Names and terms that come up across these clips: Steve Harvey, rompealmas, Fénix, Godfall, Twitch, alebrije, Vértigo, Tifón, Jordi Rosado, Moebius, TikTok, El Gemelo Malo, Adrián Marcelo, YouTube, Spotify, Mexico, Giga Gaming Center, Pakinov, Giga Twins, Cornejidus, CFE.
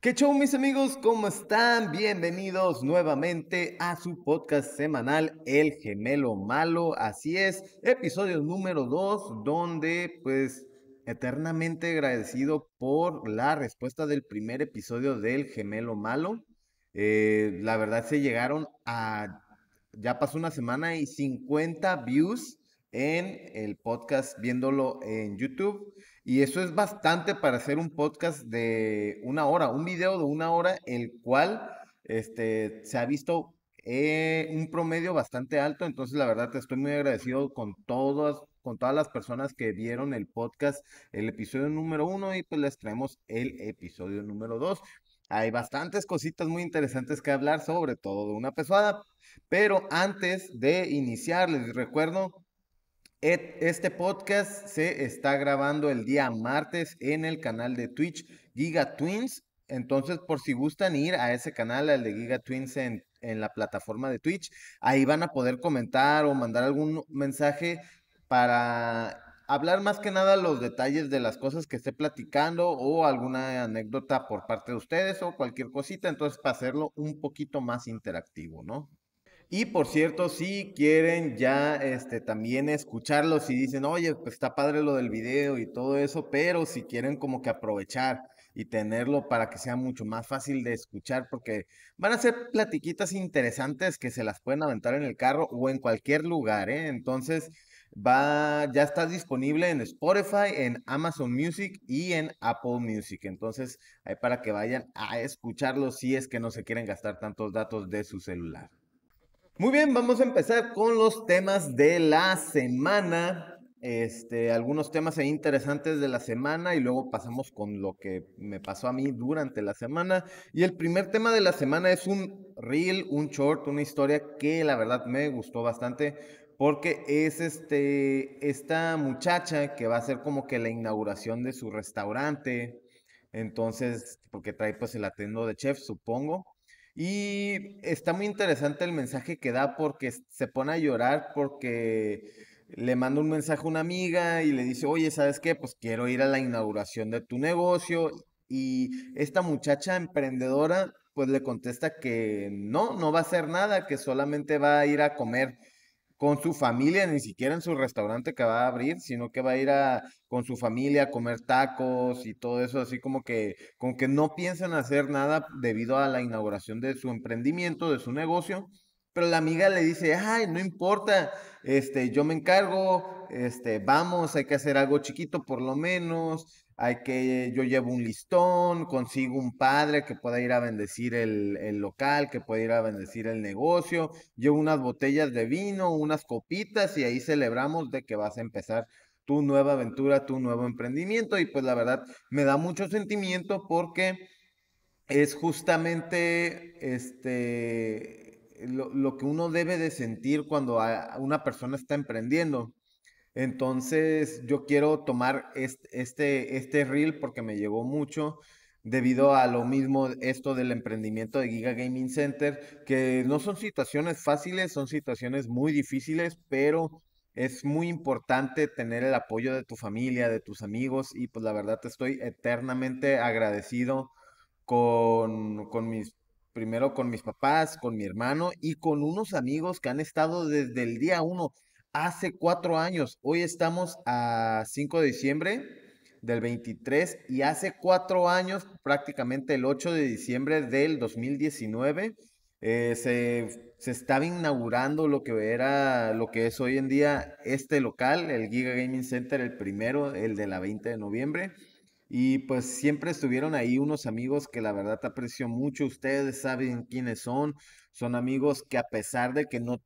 ¿Qué show, mis amigos? ¿Cómo están? Bienvenidos nuevamente a su podcast semanal El Gemelo Malo. Así es, episodio número 2, donde pues eternamente agradecido por la respuesta del primer episodio del Gemelo Malo. La verdad se llegaron a, ya pasó una semana y 50 views en el podcast viéndolo en YouTube, y eso es bastante para hacer un podcast de una hora, un video de una hora, el cual se ha visto un promedio bastante alto. Entonces la verdad te estoy muy agradecido con todas las personas que vieron el podcast, el episodio número 1, y pues les traemos el episodio número 2. Hay bastantes cositas muy interesantes que hablar, sobre todo de una pesada, pero antes de iniciar les recuerdo: este podcast se está grabando el día martes en el canal de Twitch Giga Twins. Entonces, por si gustan ir a ese canal, al de Giga Twins en la plataforma de Twitch, ahí van a poder comentar o mandar algún mensaje para hablar más que nada los detalles de las cosas que esté platicando, o alguna anécdota por parte de ustedes o cualquier cosita. Entonces, para hacerlo un poquito más interactivo, ¿no? Y por cierto, si quieren ya también escucharlo, si dicen, oye, pues está padre lo del video y todo eso, pero si quieren como que aprovechar y tenerlo para que sea mucho más fácil de escuchar, porque van a ser platiquitas interesantes que se las pueden aventar en el carro o en cualquier lugar, ¿eh? Entonces ya está disponible en Spotify, en Amazon Music y en Apple Music. Entonces, ahí para que vayan a escucharlo si es que no se quieren gastar tantos datos de su celular. Muy bien, vamos a empezar con los temas de la semana, algunos temas interesantes de la semana, y luego pasamos con lo que me pasó a mí durante la semana. Y el primer tema de la semana es un reel, un short, una historia que la verdad me gustó bastante, porque es esta muchacha que va a hacer como que la inauguración de su restaurante. Entonces, porque trae pues el atuendo de chef, supongo. Y está muy interesante el mensaje que da, porque se pone a llorar porque le manda un mensaje a una amiga y le dice, oye, ¿sabes qué? Pues quiero ir a la inauguración de tu negocio. Y esta muchacha emprendedora pues le contesta que no va a hacer nada, que solamente va a ir a comer con su familia, ni siquiera en su restaurante que va a abrir, sino que va a ir con su familia a comer tacos y todo eso, así como que no piensan hacer nada debido a la inauguración de su emprendimiento, de su negocio. Pero la amiga le dice, ay, no importa, yo me encargo, vamos, hay que hacer algo chiquito por lo menos, yo llevo un listón, consigo un padre que pueda ir a bendecir el local, que pueda ir a bendecir el negocio, llevo unas botellas de vino, unas copitas, y ahí celebramos de que vas a empezar tu nueva aventura, tu nuevo emprendimiento. Y pues la verdad me da mucho sentimiento, porque es justamente lo que uno debe de sentir cuando una persona está emprendiendo. Entonces yo quiero tomar este reel porque me llegó mucho debido a lo mismo, esto del emprendimiento de Giga Gaming Center, que no son situaciones fáciles, son situaciones muy difíciles, pero es muy importante tener el apoyo de tu familia, de tus amigos. Y pues la verdad estoy eternamente agradecido primero con mis papás, con mi hermano y con unos amigos que han estado desde el día 1. Hace 4 años, hoy estamos a 5 de diciembre del 23, y hace 4 años, prácticamente el 8 de diciembre del 2019, se estaba inaugurando lo que es hoy en día este local, el Giga Gaming Center, el primero, el de la 20 de noviembre. Y pues siempre estuvieron ahí unos amigos que la verdad te aprecio mucho. Ustedes saben quiénes son. Son amigos que, a pesar de que no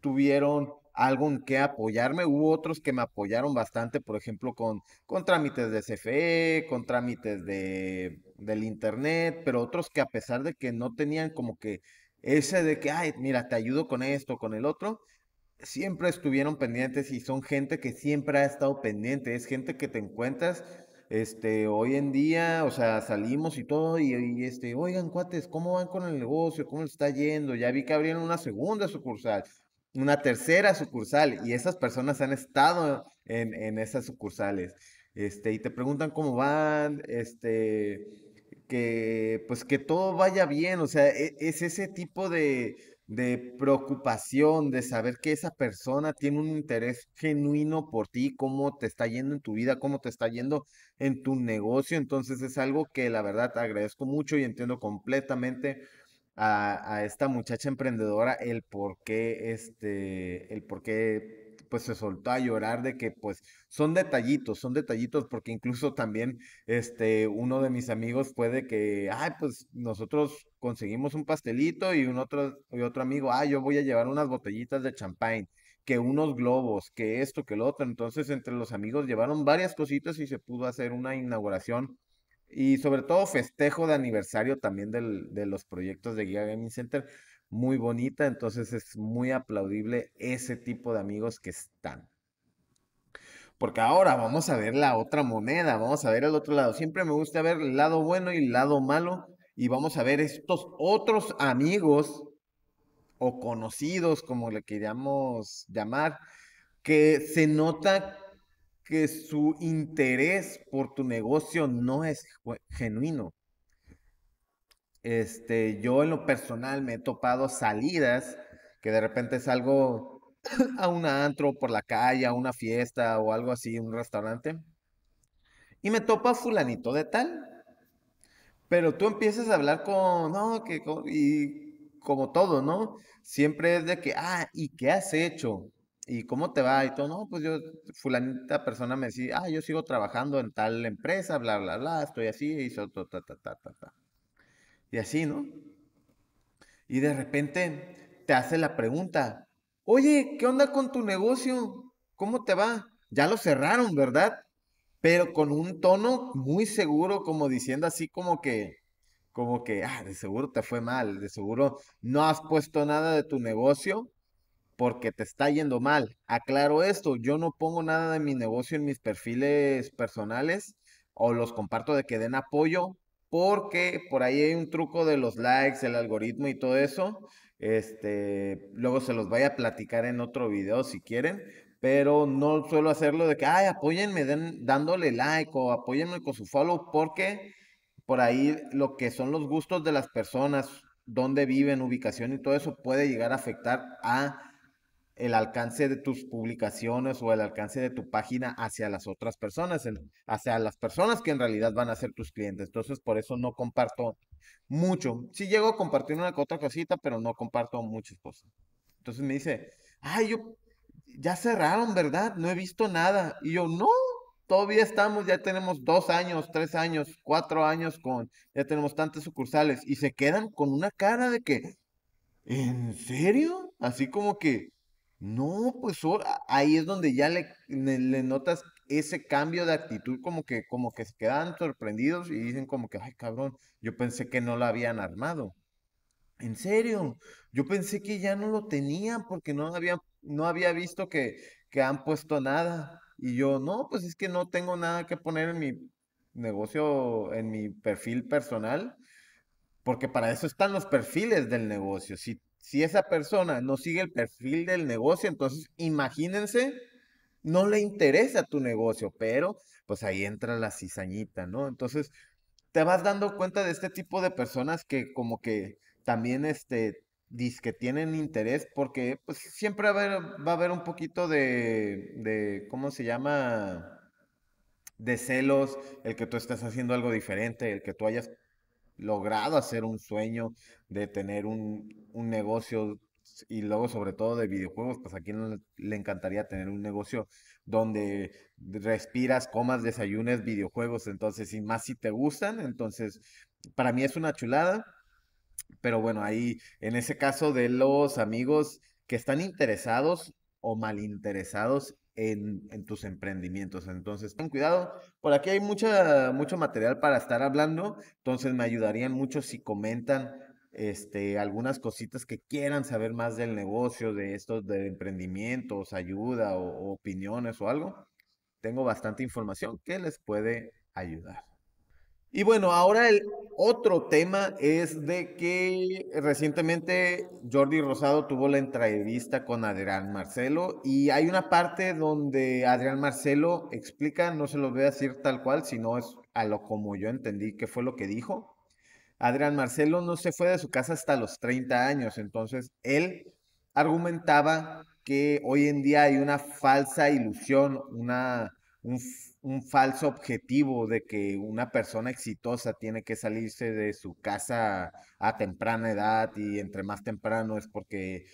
tuvieron algo en que apoyarme, hubo otros que me apoyaron bastante, por ejemplo, con trámites de CFE, con trámites del internet, pero otros que, a pesar de que no tenían como que ese de que, ay, mira, te ayudo con esto, con el otro, siempre estuvieron pendientes, y son gente que siempre ha estado pendiente. Es gente que te encuentras hoy en día, o sea, salimos y todo, y oigan, cuates, ¿cómo van con el negocio? ¿Cómo les está yendo? Ya vi que abrieron una segunda sucursal, una tercera sucursal, y esas personas han estado en esas sucursales, y te preguntan cómo van, que todo vaya bien, o sea, es ese tipo de preocupación, de saber que esa persona tiene un interés genuino por ti, cómo te está yendo en tu vida, cómo te está yendo en tu negocio. Entonces es algo que la verdad agradezco mucho y entiendo completamente a esta muchacha emprendedora el por qué, pues se soltó a llorar, de que pues son detallitos, porque incluso también uno de mis amigos puede que, ay, pues nosotros conseguimos un pastelito, y otro amigo, ah, yo voy a llevar unas botellitas de champán, que unos globos, que esto, que lo otro. Entonces entre los amigos llevaron varias cositas y se pudo hacer una inauguración y sobre todo festejo de aniversario también de los proyectos de Giga Gaming Center. Muy bonita, entonces es muy aplaudible ese tipo de amigos que están. Porque ahora vamos a ver la otra moneda, vamos a ver el otro lado. Siempre me gusta ver el lado bueno y el lado malo, y vamos a ver estos otros amigos o conocidos, como le queríamos llamar, que se nota que su interés por tu negocio no es genuino. Yo en lo personal me he topado salidas que de repente salgo a un antro por la calle, a una fiesta o algo así, un restaurante, y me topa fulanito de tal, pero tú empiezas a hablar y como todo, ¿no? Siempre es de que, ah, ¿y qué has hecho? ¿Y cómo te va? Y todo, no, pues yo, fulanita persona me decía, ah, yo sigo trabajando en tal empresa, bla, bla, bla, estoy así, y eso, ta, ta, ta, ta, ta. Y así, ¿no? Y de repente te hace la pregunta, oye, ¿qué onda con tu negocio? ¿Cómo te va? Ya lo cerraron, ¿verdad? Pero con un tono muy seguro, como diciendo así como que, ah, de seguro te fue mal, de seguro no has puesto nada de tu negocio porque te está yendo mal. Aclaro esto, yo no pongo nada de mi negocio en mis perfiles personales o los comparto de que den apoyo, porque por ahí hay un truco de los likes, el algoritmo y todo eso. Luego se los voy a platicar en otro video si quieren, pero no suelo hacerlo de que, ay, apóyenme dándole like o apóyenme con su follow, porque por ahí lo que son los gustos de las personas, dónde viven, ubicación y todo eso puede llegar a afectar a el alcance de tus publicaciones o el alcance de tu página hacia las otras personas, hacia las personas que en realidad van a ser tus clientes. Entonces, por eso no comparto mucho. Sí llego a compartir una otra cosita, pero no comparto muchas cosas. Entonces me dice, ay, ya cerraron, ¿verdad? No he visto nada. Y yo, no, todavía estamos, ya tenemos 2 años, 3 años, 4 años ya tenemos tantas sucursales. Y se quedan con una cara de que, ¿en serio? Así como que, no, pues ahí es donde ya le notas ese cambio de actitud, como que se quedan sorprendidos y dicen como que, ay, cabrón, yo pensé que no lo habían armado. En serio, yo pensé que ya no lo tenían porque no había visto que han puesto nada. Y yo, no, pues es que no tengo nada que poner en mi negocio, en mi perfil personal, porque para eso están los perfiles del negocio. Si esa persona no sigue el perfil del negocio, entonces imagínense, no le interesa tu negocio, pero pues ahí entra la cizañita, ¿no? Entonces te vas dando cuenta de este tipo de personas que como que también dizque tienen interés, porque pues siempre va a haber un poquito de ¿cómo se llama? De celos, el que tú estás haciendo algo diferente, el que tú hayas logrado hacer un sueño de tener un negocio, y luego sobre todo de videojuegos. Pues a quién le encantaría tener un negocio donde respiras, comas, desayunes videojuegos, entonces, y más si te gustan. Entonces para mí es una chulada, pero bueno, ahí en ese caso de los amigos que están interesados o malinteresados en tus emprendimientos. Entonces ten cuidado, por aquí hay mucho material para estar hablando, entonces me ayudarían mucho si comentan algunas cositas que quieran saber más del negocio, de estos de emprendimientos, ayuda o opiniones o algo. Tengo bastante información que les puede ayudar. Y bueno, ahora el otro tema es de que recientemente Jordi Rosado tuvo la entrevista con Adrián Marcelo, y hay una parte donde Adrián Marcelo explica, no se los voy a decir tal cual, sino es a lo como yo entendí que fue lo que dijo, Adrián Marcelo no se fue de su casa hasta los 30 años, entonces él argumentaba que hoy en día hay una falsa ilusión, un falso objetivo de que una persona exitosa tiene que salirse de su casa a temprana edad, y entre más temprano es porque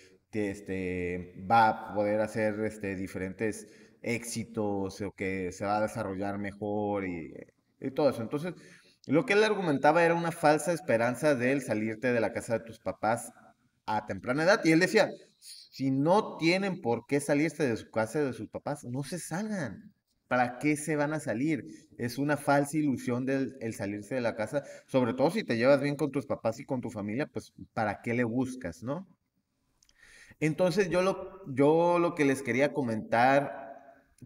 va a poder hacer diferentes éxitos o que se va a desarrollar mejor y todo eso. Entonces, lo que él argumentaba era una falsa esperanza de él salirte de la casa de tus papás a temprana edad. Y él decía, si no tienen por qué salirse de su casa de sus papás, no se salgan. ¿Para qué se van a salir? Es una falsa ilusión el salirse de la casa, sobre todo si te llevas bien con tus papás y con tu familia, pues ¿para qué le buscas, no? Entonces yo lo que les quería comentar,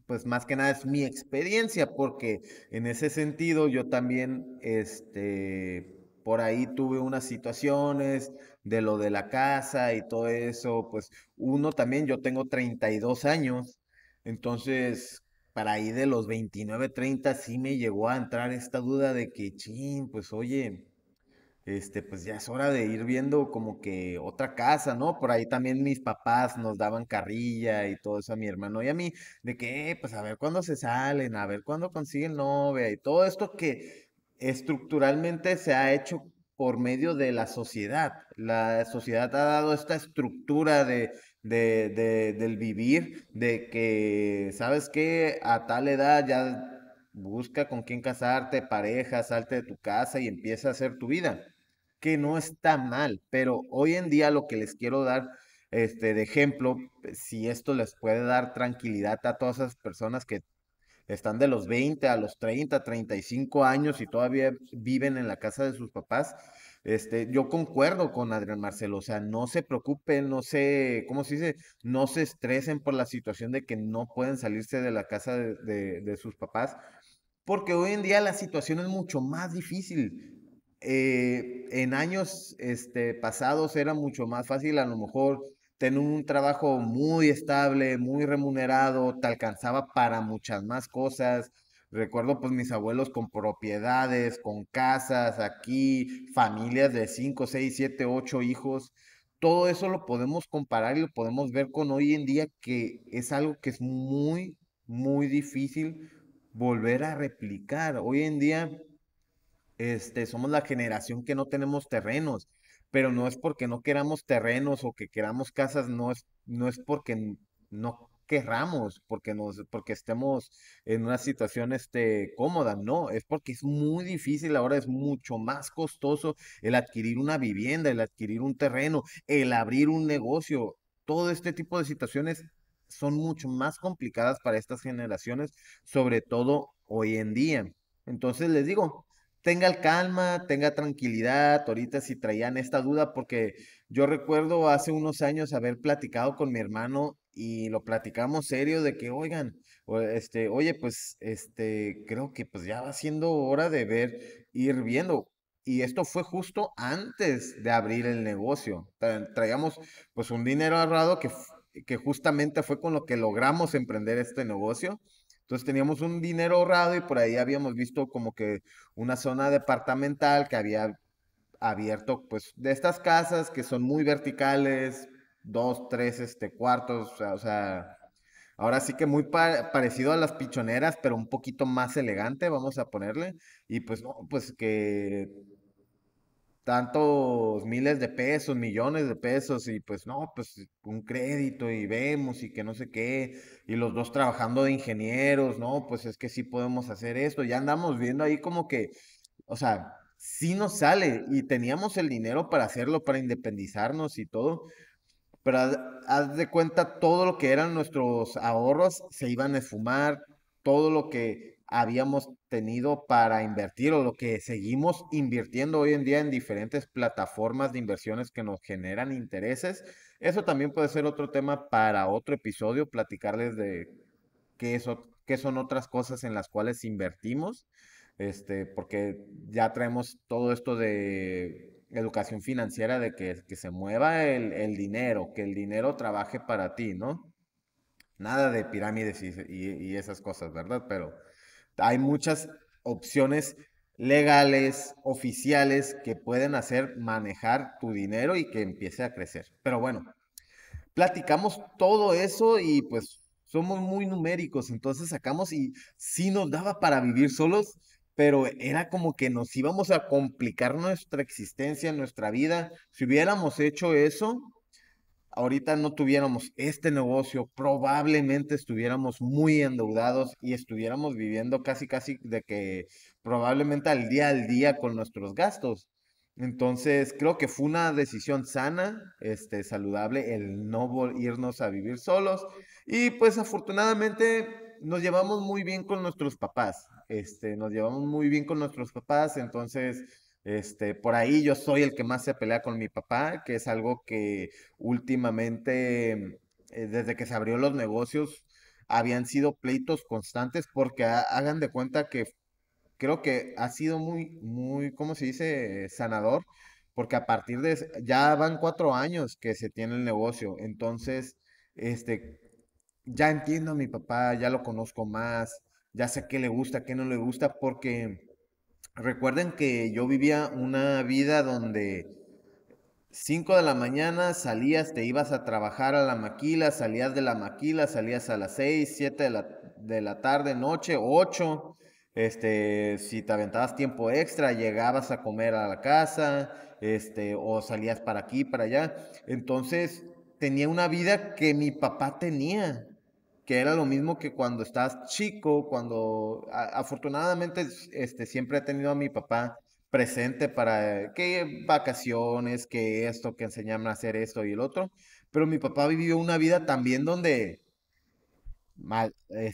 pues más que nada es mi experiencia, porque en ese sentido yo también, por ahí tuve unas situaciones de lo de la casa y todo eso, pues uno también, yo tengo 32 años, entonces para ahí de los 29, 30, sí me llegó a entrar esta duda de que, chin, pues oye, pues ya es hora de ir viendo como que otra casa, ¿no? Por ahí también mis papás nos daban carrilla y todo eso a mi hermano y a mí, de que, pues a ver cuándo se salen, a ver cuándo consiguen novia y todo esto que estructuralmente se ha hecho por medio de la sociedad. La sociedad ha dado esta estructura del vivir, de que, ¿sabes qué? A tal edad ya busca con quién casarte, pareja, salte de tu casa y empieza a hacer tu vida, que no está mal, pero hoy en día lo que les quiero dar de ejemplo, si esto les puede dar tranquilidad a todas esas personas que están de los 20 a los 30, 35 años y todavía viven en la casa de sus papás, yo concuerdo con Adrián Marcelo, o sea, no se preocupen, no se, ¿cómo se dice? No se estresen por la situación de que no pueden salirse de la casa de sus papás, porque hoy en día la situación es mucho más difícil. En años pasados era mucho más fácil, a lo mejor tener un trabajo muy estable, muy remunerado, te alcanzaba para muchas más cosas. Recuerdo pues mis abuelos con propiedades, con casas aquí, familias de 5, 6, 7, 8 hijos. Todo eso lo podemos comparar y lo podemos ver con hoy en día, que es algo que es muy, muy difícil volver a replicar. Hoy en día somos la generación que no tenemos terrenos. Pero no es porque no queramos terrenos o que queramos casas, no es porque no querramos, porque estemos en una situación cómoda, no, es porque es muy difícil, ahora es mucho más costoso el adquirir una vivienda, el adquirir un terreno, el abrir un negocio, todo este tipo de situaciones son mucho más complicadas para estas generaciones, sobre todo hoy en día. Entonces les digo, tenga calma, tenga tranquilidad, ahorita si traían esta duda, porque yo recuerdo hace unos años haber platicado con mi hermano y lo platicamos serio de que, oigan, oye, pues, creo que pues ya va siendo hora de ir viendo. Y esto fue justo antes de abrir el negocio. Traíamos pues un dinero ahorrado que justamente fue con lo que logramos emprender este negocio. Entonces teníamos un dinero ahorrado y por ahí habíamos visto como que una zona departamental que había abierto, pues, de estas casas que son muy verticales, 2, 3 cuartos, o sea, ahora sí que muy parecido a las pichoneras, pero un poquito más elegante, vamos a ponerle, y pues no, pues que tantos miles de pesos, millones de pesos, y pues no, pues un crédito y vemos y que no sé qué, y los dos trabajando de ingenieros, no, pues es que sí podemos hacer esto, ya andamos viendo ahí como que, o sea, sí nos sale, y teníamos el dinero para hacerlo, para independizarnos y todo, pero haz de cuenta todo lo que eran nuestros ahorros se iban a esfumar, todo lo que habíamos tenido para invertir o lo que seguimos invirtiendo hoy en día en diferentes plataformas de inversiones que nos generan intereses. Eso también puede ser otro tema para otro episodio, platicarles de qué son otras cosas en las cuales invertimos, porque ya traemos todo esto de educación financiera, de que se mueva el dinero, que el dinero trabaje para ti, ¿no? Nada de pirámides y esas cosas, ¿verdad? Pero hay muchas opciones legales, oficiales, que pueden hacer manejar tu dinero y que empiece a crecer. Pero bueno, platicamos todo eso y pues somos muy numéricos, entonces sacamos y sí nos daba para vivir solos, pero era como que nos íbamos a complicar nuestra existencia, nuestra vida. Si hubiéramos hecho eso, ahorita no tuviéramos este negocio, probablemente estuviéramos muy endeudados y estuviéramos viviendo casi casi de que probablemente al día con nuestros gastos. Entonces creo que fue una decisión sana, saludable, el no irnos a vivir solos. Y pues afortunadamente nos llevamos muy bien con nuestros papás, entonces por ahí yo soy el que más se pelea con mi papá, que es algo que últimamente, desde que se abrió los negocios, habían sido pleitos constantes, porque hagan de cuenta que creo que ha sido muy, ¿cómo se dice?, sanador, porque a partir de, ya van 4 años que se tiene el negocio, entonces, ya entiendo a mi papá, ya lo conozco más, ya sé qué le gusta, qué no le gusta, porque recuerden que yo vivía una vida donde 5 de la mañana salías, te ibas a trabajar a la maquila, salías de la maquila, salías a las 6, 7 de la tarde, noche, 8, si te aventabas tiempo extra, llegabas a comer a la casa, o salías para aquí, para allá. Entonces tenía una vida que mi papá tenía, que era lo mismo que cuando estás chico, cuando afortunadamente siempre he tenido a mi papá presente para que vacaciones, que esto, que enseñarme a hacer esto y el otro, pero mi papá vivió una vida también donde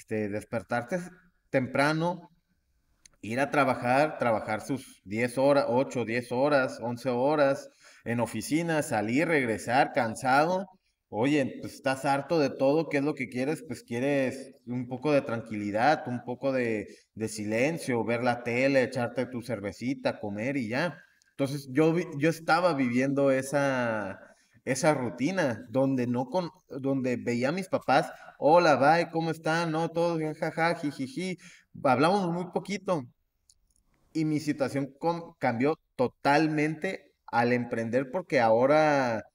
despertarte temprano, ir a trabajar sus 10 horas, 8, 10 horas, 11 horas en oficina, salir, regresar cansado. Oye, pues estás harto de todo, ¿qué es lo que quieres? Pues quieres un poco de tranquilidad, un poco de silencio, ver la tele, echarte tu cervecita, comer y ya. Entonces yo estaba viviendo esa rutina donde donde veía a mis papás, hola, bye, ¿cómo están? No, todos, jajaja, jijiji, hablamos muy poquito. Y mi situación cambió totalmente al emprender, porque ahora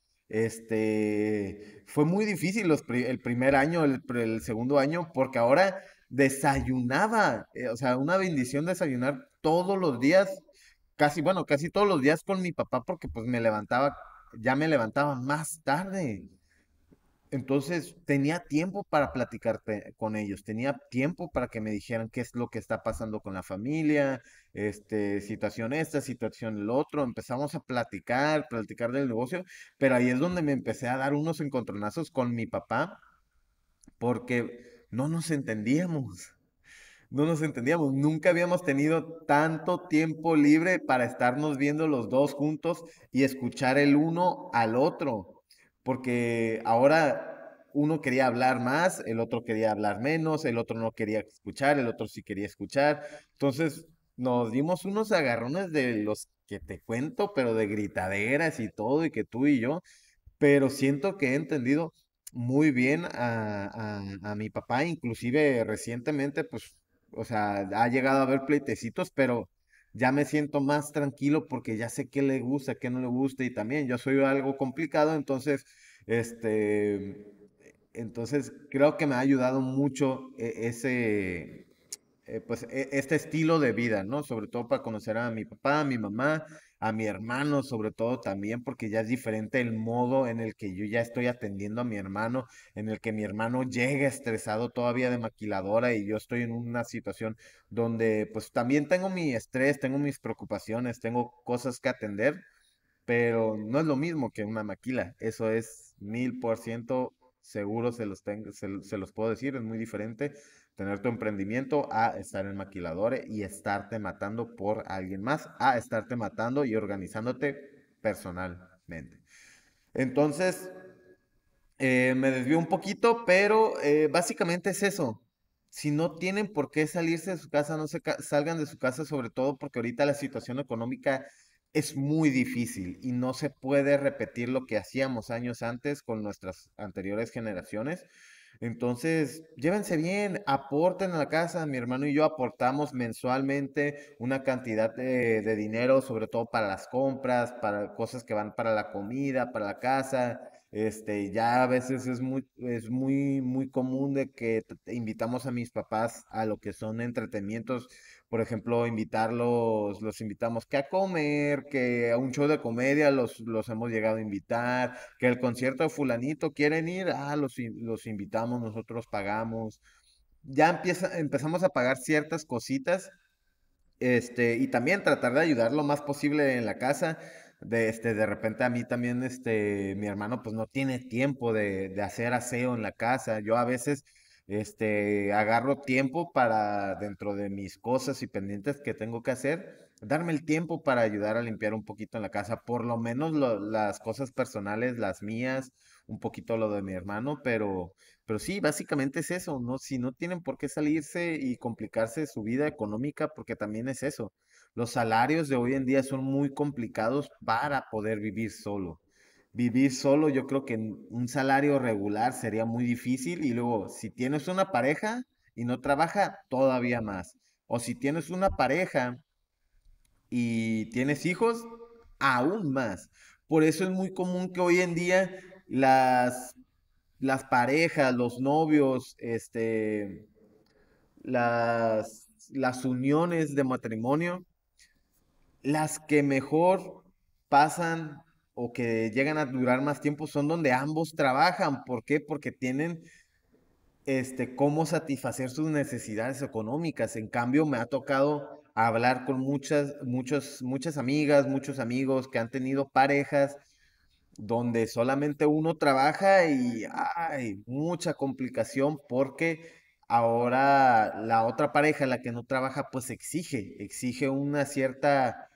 fue muy difícil el primer año, el segundo año, porque ahora desayunaba, o sea, una bendición desayunar todos los días, casi todos los días con mi papá, porque pues ya me levantaba más tarde. Entonces tenía tiempo para platicar con ellos, tenía tiempo para que me dijeran qué es lo que está pasando con la familia, situación esta, situación el otro. Empezamos a platicar del negocio, pero ahí es donde me empecé a dar unos encontronazos con mi papá, porque no nos entendíamos, nunca habíamos tenido tanto tiempo libre para estarnos viendo los dos juntos y escuchar el uno al otro. Porque ahora uno quería hablar más, el otro quería hablar menos, el otro no quería escuchar, el otro sí quería escuchar. Entonces nos dimos unos agarrones de los que te cuento, pero de gritaderas y todo, y que tú y yo. Pero siento que he entendido muy bien a mi papá, inclusive recientemente, pues, o sea, ha llegado a haber pleitecitos, pero ya me siento más tranquilo porque ya sé qué le gusta, qué no le gusta, y también yo soy algo complicado, entonces, creo que me ha ayudado mucho este estilo de vida, ¿no? Sobre todo para conocer a mi papá, a mi mamá, a mi hermano, sobre todo también, porque ya es diferente el modo en el que yo ya estoy atendiendo a mi hermano, en el que mi hermano llega estresado todavía de maquiladora y yo estoy en una situación donde pues también tengo mi estrés, tengo mis preocupaciones, tengo cosas que atender, pero no es lo mismo que una maquila, eso es 1000% seguro, se los puedo decir, es muy diferente tener tu emprendimiento a estar en maquiladores y estarte matando por alguien más, a estarte matando y organizándote personalmente. Entonces, me desvío un poquito, pero básicamente es eso. Si no tienen por qué salirse de su casa, no se salgan de su casa, sobre todo porque ahorita la situación económica es muy difícil y no se puede repetir lo que hacíamos años antes con nuestras anteriores generaciones. Entonces, llévense bien, aporten a la casa. Mi hermano y yo aportamos mensualmente una cantidad de dinero, sobre todo para las compras, para cosas que van para la comida, para la casa. Ya a veces es muy común de que invitamos a mis papás a lo que son entretenimientos. Por ejemplo, los invitamos que a comer, que a un show de comedia los hemos llegado a invitar, que el concierto de fulanito quieren ir, los invitamos, nosotros pagamos. Ya empezamos a pagar ciertas cositas, y también tratar de ayudar lo más posible en la casa. De repente a mí también, mi hermano pues no tiene tiempo de hacer aseo en la casa. Yo a veces, agarro tiempo para, dentro de mis cosas y pendientes que tengo que hacer, darme el tiempo para ayudar a limpiar un poquito en la casa, por lo menos las cosas personales, las mías, un poquito lo de mi hermano, pero sí, básicamente es eso, ¿no? Si no tienen por qué salirse y complicarse su vida económica, porque también es eso. Los salarios de hoy en día son muy complicados para poder vivir solo. Vivir solo, yo creo que un salario regular sería muy difícil. Y luego, si tienes una pareja y no trabaja, todavía más. O si tienes una pareja y tienes hijos, aún más. Por eso es muy común que hoy en día las parejas, los novios, las uniones de matrimonio, las que mejor pasan o que llegan a durar más tiempo son donde ambos trabajan. ¿Por qué? Porque tienen cómo satisfacer sus necesidades económicas. En cambio, me ha tocado hablar con muchas amigas, muchos amigos que han tenido parejas donde solamente uno trabaja y hay mucha complicación porque ahora la otra pareja, la que no trabaja, pues exige una cierta,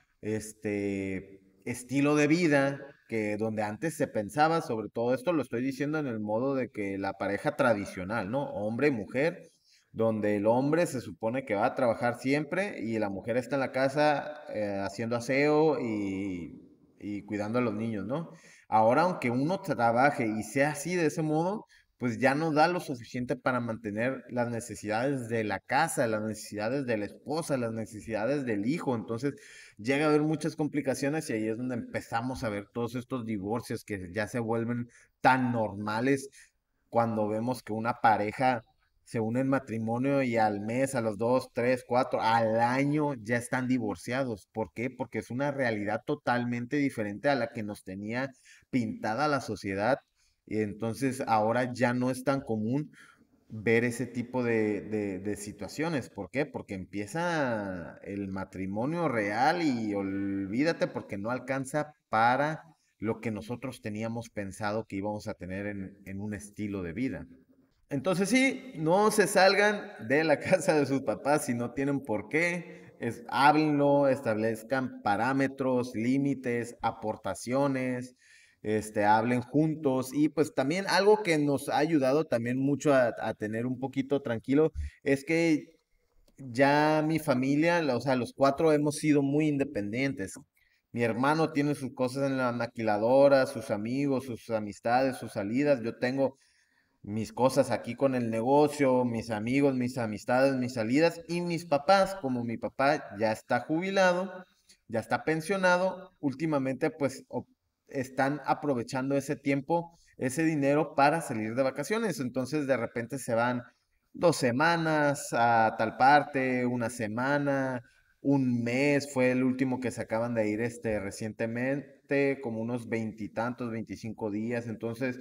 estilo de vida que donde antes se pensaba, sobre todo esto lo estoy diciendo en el modo de que la pareja tradicional, ¿no? Hombre y mujer, donde el hombre se supone que va a trabajar siempre y la mujer está en la casa haciendo aseo y cuidando a los niños, ¿no? Ahora, aunque uno trabaje y sea así de ese modo, pues ya no da lo suficiente para mantener las necesidades de la casa, las necesidades de la esposa, las necesidades del hijo. Entonces llega a haber muchas complicaciones y ahí es donde empezamos a ver todos estos divorcios que ya se vuelven tan normales cuando vemos que una pareja se une en matrimonio y al mes, a los 2, 3, 4, al año ya están divorciados. ¿Por qué? Porque es una realidad totalmente diferente a la que nos tenía pintada la sociedad. Y entonces ahora ya no es tan común ver ese tipo de situaciones. ¿Por qué? Porque empieza el matrimonio real y olvídate porque no alcanza para lo que nosotros teníamos pensado que íbamos a tener en un estilo de vida. Entonces sí, no se salgan de la casa de sus papás si no tienen por qué. Háblenlo, establezcan parámetros, límites, aportaciones. Hablen juntos y pues también algo que nos ha ayudado también mucho a tener un poquito tranquilo es que ya mi familia, o sea, los cuatro hemos sido muy independientes. Mi hermano tiene sus cosas en la maquiladora, sus amigos, sus amistades, sus salidas. Yo tengo mis cosas aquí con el negocio, mis amigos, mis amistades, mis salidas y mis papás, como mi papá ya está jubilado, ya está pensionado, últimamente pues están aprovechando ese tiempo, ese dinero para salir de vacaciones. Entonces de repente se van 2 semanas a tal parte, 1 semana, 1 mes, fue el último que se acaban de ir recientemente, como unos 20 y tantos, 25 días. Entonces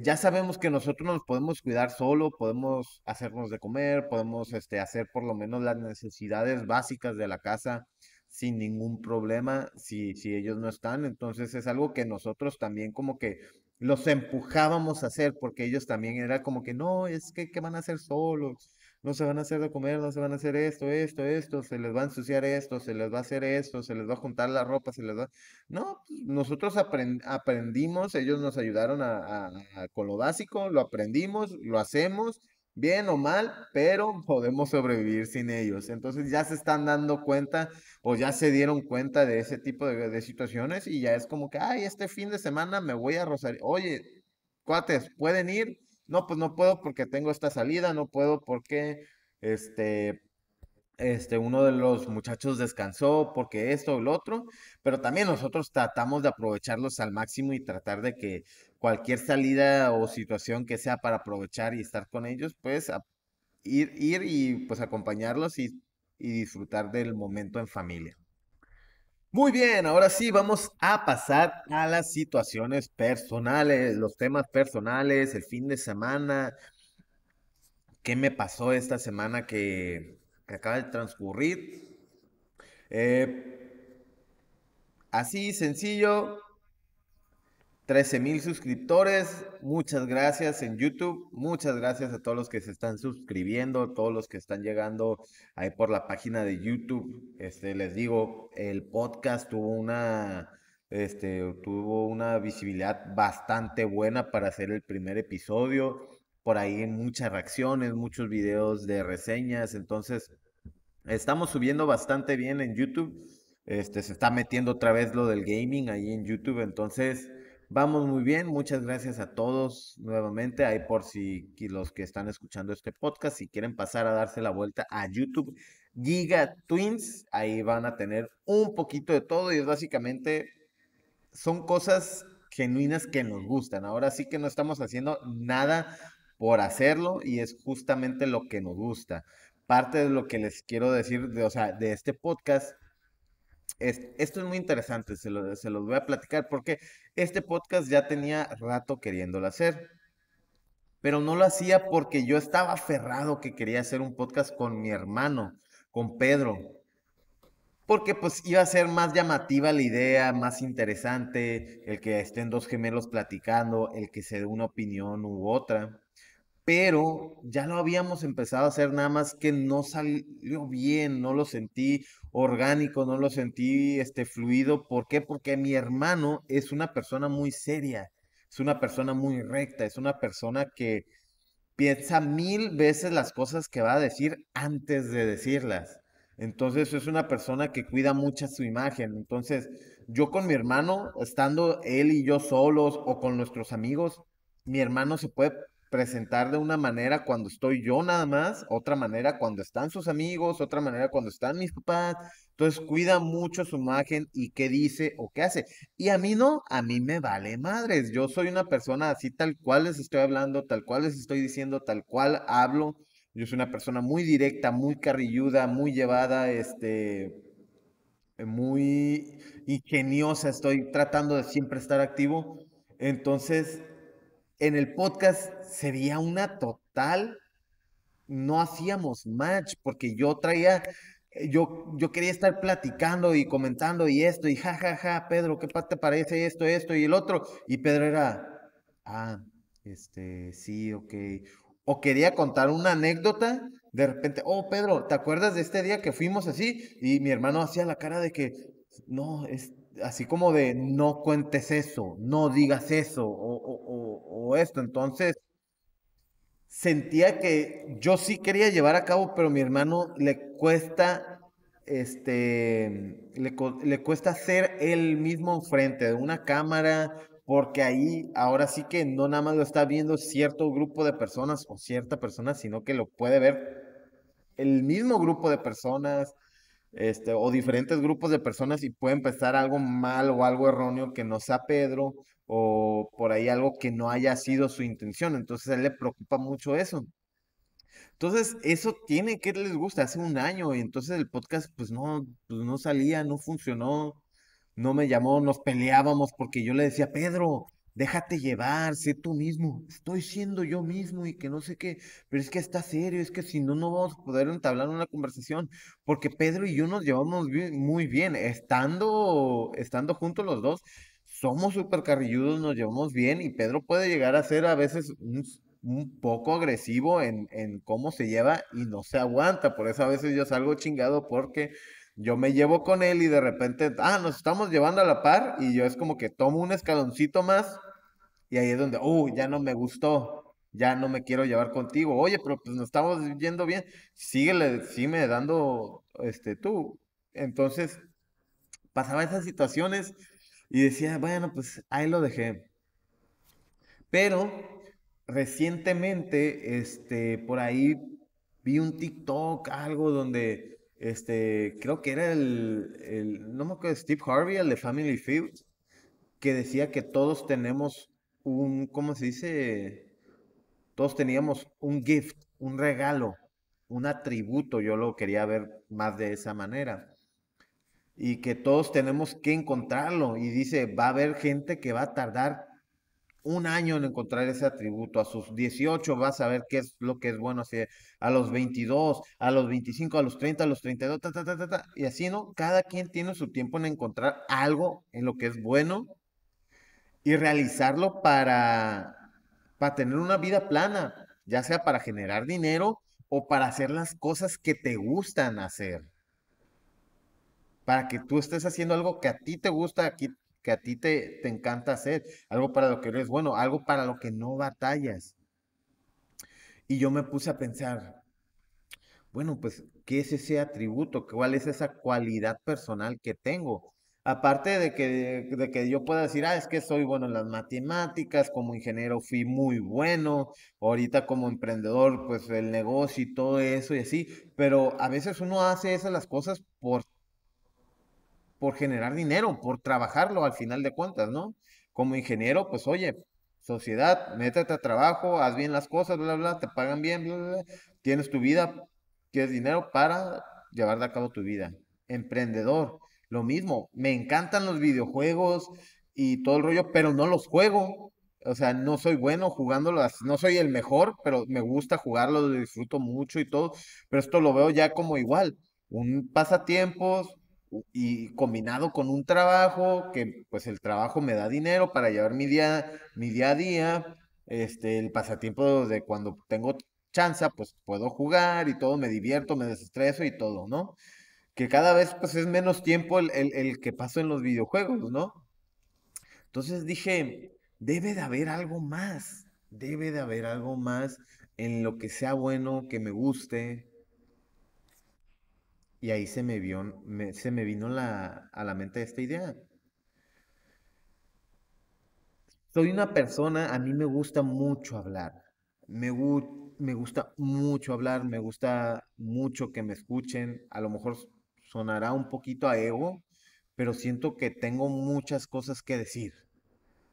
ya sabemos que nosotros nos podemos cuidar solo, podemos hacernos de comer, podemos hacer por lo menos las necesidades básicas de la casa sin ningún problema, si ellos no están. Entonces es algo que nosotros también como que los empujábamos a hacer, porque ellos también era como que, no, es que ¿qué van a hacer solos? No se van a hacer de comer, no se van a hacer esto, se les va a ensuciar esto, se les va a hacer esto, se les va a juntar la ropa, se les va... No, nosotros aprendimos, ellos nos ayudaron con lo básico, lo aprendimos, lo hacemos, bien o mal, pero podemos sobrevivir sin ellos. Entonces ya se están dando cuenta o ya se dieron cuenta de ese tipo de situaciones y ya es como que, ay, este fin de semana me voy a Rosario. Oye, cuates, pueden ir, No, pues no puedo porque tengo esta salida, no puedo porque uno de los muchachos descansó porque esto o el otro, pero también nosotros tratamos de aprovecharlos al máximo y tratar de que cualquier salida o situación que sea para aprovechar y estar con ellos, pues ir y pues acompañarlos y disfrutar del momento en familia. Muy bien, ahora sí vamos a pasar a las situaciones personales, los temas personales, el fin de semana. ¿Qué me pasó esta semana que acaba de transcurrir? Así sencillo, 13,000 suscriptores, muchas gracias en YouTube, muchas gracias a todos los que se están suscribiendo, todos los que están llegando ahí por la página de YouTube. Les digo, el podcast tuvo una visibilidad bastante buena para hacer el primer episodio. Por ahí muchas reacciones, muchos videos de reseñas. Entonces, estamos subiendo bastante bien en YouTube. Se está metiendo otra vez lo del gaming ahí en YouTube. Entonces, vamos muy bien. Muchas gracias a todos nuevamente. Ahí por si los que están escuchando este podcast, si quieren pasar a darse la vuelta a YouTube Giga Twins, ahí van a tener un poquito de todo. Y es básicamente, son cosas genuinas que nos gustan. Ahora sí que no estamos haciendo nada por hacerlo, y es justamente lo que nos gusta. Parte de lo que les quiero decir de este podcast, esto es muy interesante, se los voy a platicar, porque este podcast ya tenía rato queriéndolo hacer, pero no lo hacía porque yo estaba aferrado que quería hacer un podcast con mi hermano, con Pedro, porque pues iba a ser más llamativa la idea, más interesante, el que estén dos gemelos platicando, el que se dé una opinión u otra. Pero ya lo habíamos empezado a hacer, nada más que no salió bien, no lo sentí orgánico, no lo sentí fluido. ¿Por qué? Porque mi hermano es una persona muy seria, es una persona muy recta, es una persona que piensa 1000 veces las cosas que va a decir antes de decirlas. Entonces es una persona que cuida mucho su imagen. Entonces yo con mi hermano, estando él y yo solos o con nuestros amigos, mi hermano se puede presentar de una manera cuando estoy yo nada más, otra manera cuando están sus amigos, otra manera cuando están mis papás. Entonces cuida mucho su imagen y qué dice o qué hace. Y a mí no, a mí me vale madres. Yo soy una persona así, tal cual les estoy hablando, tal cual les estoy diciendo, tal cual hablo. Yo soy una persona muy directa, muy carrilluda, muy llevada, muy ingeniosa. Estoy tratando de siempre estar activo. Entonces, en el podcast sería una total, no hacíamos match, porque yo quería estar platicando y comentando y esto, y jajaja, Pedro, ¿qué te parece esto y el otro? Y Pedro era, sí, ok. O quería contar una anécdota, de repente, oh, Pedro, ¿te acuerdas de este día que fuimos así? Y mi hermano hacía la cara de que, no, así como de, no cuentes eso, no digas eso, o esto. Entonces, sentía que yo sí quería llevar a cabo, pero a mi hermano le cuesta, le cuesta ser él mismo enfrente de una cámara, porque ahí ahora sí que no nada más lo está viendo cierto grupo de personas o cierta persona, sino que lo puede ver el mismo grupo de personas, o diferentes grupos de personas, y puede empezar algo mal o algo erróneo que no sea Pedro, o por ahí algo que no haya sido su intención. Entonces a él le preocupa mucho eso. Entonces eso tiene que les gusta hace un año, y entonces el podcast pues no salía, no funcionó. No me llamó, nos peleábamos porque yo le decía, Pedro, déjate llevar, sé tú mismo, estoy siendo yo mismo y que no sé qué, pero es que está serio, es que si no, no vamos a poder entablar una conversación, porque Pedro y yo nos llevamos muy bien, estando juntos los dos, somos súper carrilludos, nos llevamos bien, y Pedro puede llegar a ser a veces un poco agresivo en cómo se lleva y no se aguanta, por eso a veces yo salgo chingado porque yo me llevo con él y de repente, nos estamos llevando a la par, y yo es como que tomo un escaloncito más, y ahí es donde, ya no me gustó, ya no me quiero llevar contigo, oye, pero pues nos estamos yendo bien, sígueme dando, tú. Entonces, pasaba esas situaciones, y decía, bueno, pues ahí lo dejé. Pero Recientemente, por ahí vi un TikTok, algo donde, creo que era no me acuerdo, Steve Harvey, el de Family Feud, que decía que todos tenemos un, ¿cómo se dice? Todos teníamos un gift, un regalo, un atributo, yo lo quería ver más de esa manera. Y que todos tenemos que encontrarlo. Y dice, va a haber gente que va a tardar un año en encontrar ese atributo. A sus 18 vas a ver qué es lo que es bueno, así, a los 22, a los 25, a los 30, a los 32, ta, ta, ta, ta, ta. Y así, ¿no? Cada quien tiene su tiempo en encontrar algo en lo que es bueno y realizarlo para tener una vida plana, ya sea para generar dinero o para hacer las cosas que te gustan hacer. Para que tú estés haciendo algo que a ti te gusta, que a ti te encanta hacer, algo para lo que eres bueno, algo para lo que no batallas. Y yo me puse a pensar, bueno, pues, ¿qué es ese atributo? ¿Cuál es esa cualidad personal que tengo? Aparte de que yo pueda decir, es que soy bueno en las matemáticas, como ingeniero fui muy bueno, ahorita como emprendedor, pues el negocio y todo eso y así, pero a veces uno hace esas las cosas por generar dinero, por trabajarlo al final de cuentas, ¿no? Como ingeniero, pues oye, sociedad, métete a trabajo, haz bien las cosas, bla, bla, te pagan bien, bla, bla, tienes tu vida, tienes dinero para llevar a cabo tu vida. Emprendedor. Lo mismo, me encantan los videojuegos y todo el rollo, pero no los juego. O sea, no soy bueno jugándolas, no soy el mejor, pero me gusta jugarlo, lo disfruto mucho y todo. Pero esto lo veo ya como igual, un pasatiempos y combinado con un trabajo, que pues el trabajo me da dinero para llevar mi día a día, el pasatiempo de cuando tengo chance, pues puedo jugar y todo, me divierto, me desestreso y todo, ¿no? Que cada vez pues es menos tiempo el que paso en los videojuegos, ¿no? Entonces dije, debe de haber algo más, debe de haber algo más en lo que sea bueno, que me guste. Y ahí se me vino a la mente esta idea. Soy una persona, a mí me gusta mucho hablar, me gusta mucho hablar, me gusta mucho que me escuchen, a lo mejor sonará un poquito a ego, pero siento que tengo muchas cosas que decir.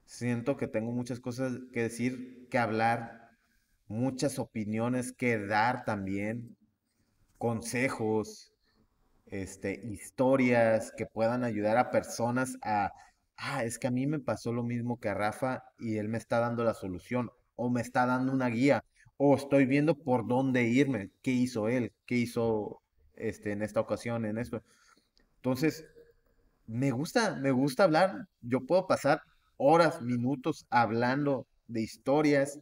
Siento que tengo muchas cosas que decir, que hablar, muchas opiniones que dar también, consejos, historias que puedan ayudar a personas a, es que a mí me pasó lo mismo que a Rafa y él me está dando la solución o me está dando una guía o estoy viendo por dónde irme, qué hizo él, qué hizo en esta ocasión, en esto. Entonces, me gusta hablar. Yo puedo pasar horas, minutos hablando de historias,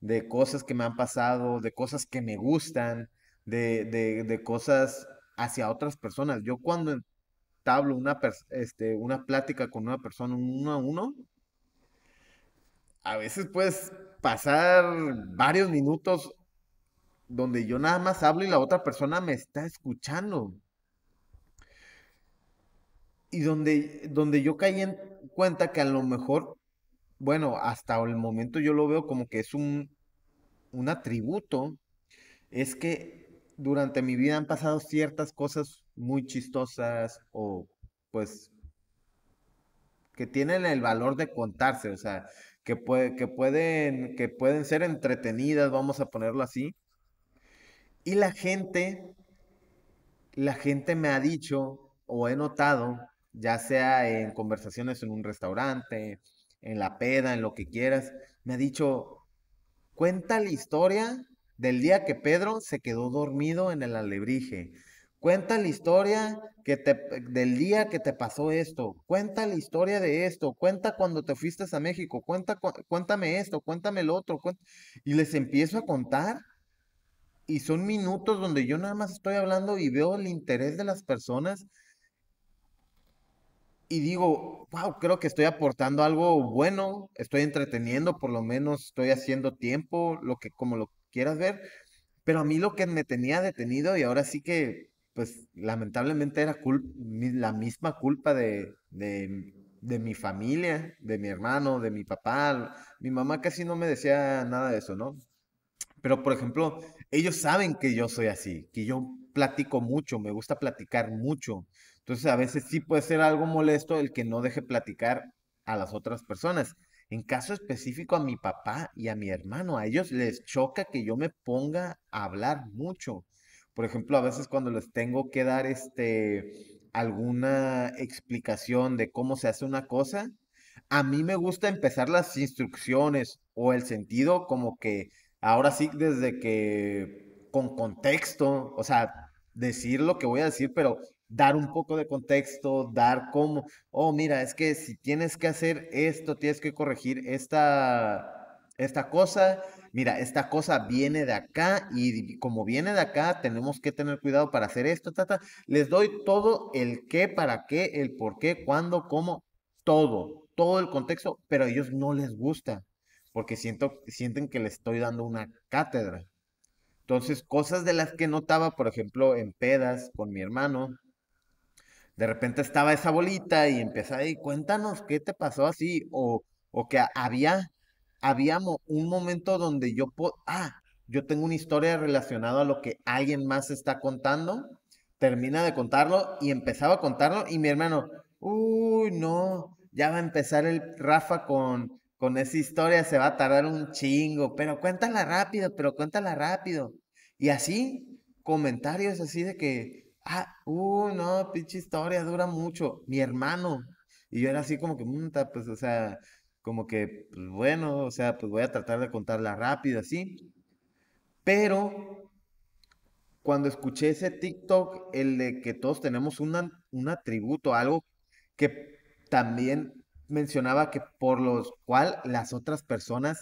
de cosas que me han pasado, de cosas que me gustan, de cosas hacia otras personas. Yo cuando entablo una plática con una persona, uno a uno, a veces puedes pasar varios minutos donde yo nada más hablo y la otra persona me está escuchando. Y donde yo caí en cuenta que a lo mejor, bueno, hasta el momento yo lo veo como que es un atributo, es que durante mi vida han pasado ciertas cosas muy chistosas o pues que tienen el valor de contarse, o sea, que pueden ser entretenidas, vamos a ponerlo así. Y la gente me ha dicho o he notado, ya sea en conversaciones en un restaurante, en la peda, en lo que quieras, me ha dicho, cuenta la historia del día que Pedro se quedó dormido en el alebrije. Cuenta la historia del día que te pasó esto. Cuenta la historia de esto. Cuenta cuando te fuiste a México. Cuéntame esto, cuéntame lo otro. Y les empiezo a contar. Y son minutos donde yo nada más estoy hablando y veo el interés de las personas. Y digo, wow, creo que estoy aportando algo bueno. Estoy entreteniendo, por lo menos estoy haciendo tiempo, como lo quieras ver. Pero a mí lo que me tenía detenido y ahora sí que pues lamentablemente era la misma culpa de de mi familia, de mi hermano, de mi papá. Mi mamá casi no me decía nada de eso, ¿no? Pero, por ejemplo, ellos saben que yo soy así, que yo platico mucho, me gusta platicar mucho. Entonces, a veces sí puede ser algo molesto el que no deje platicar a las otras personas. En caso específico, a mi papá y a mi hermano, a ellos les choca que yo me ponga a hablar mucho. Por ejemplo, a veces cuando les tengo que dar alguna explicación de cómo se hace una cosa, a mí me gusta empezar las instrucciones o el sentido como que, ahora sí, desde que con contexto, o sea, decir lo que voy a decir, pero dar un poco de contexto, dar como, oh, mira, es que si tienes que hacer esto, tienes que corregir esta cosa, mira, esta cosa viene de acá y como viene de acá, tenemos que tener cuidado para hacer esto, tata. Les doy todo el qué, para qué, el por qué, cuándo, cómo, todo el contexto, pero a ellos no les gusta, porque sienten que les estoy dando una cátedra. Entonces, cosas de las que notaba, por ejemplo, en pedas con mi hermano, de repente estaba esa bolita y empezaba, y cuéntanos qué te pasó así, o que habíamos un momento donde yo tengo una historia relacionada a lo que alguien más está contando, termina de contarlo y empezaba a contarlo y mi hermano, uy, no, ya va a empezar el Rafa con esa historia, se va a tardar un chingo, pero cuéntala rápido. Y así, comentarios así de que, uy, no, pinche historia, dura mucho, mi hermano. Y yo era así como que, pues, o sea, como que, pues bueno, o sea, pues voy a tratar de contarla rápido, así. Pero cuando escuché ese TikTok, el de que todos tenemos un atributo, algo que también mencionaba que por lo cual las otras personas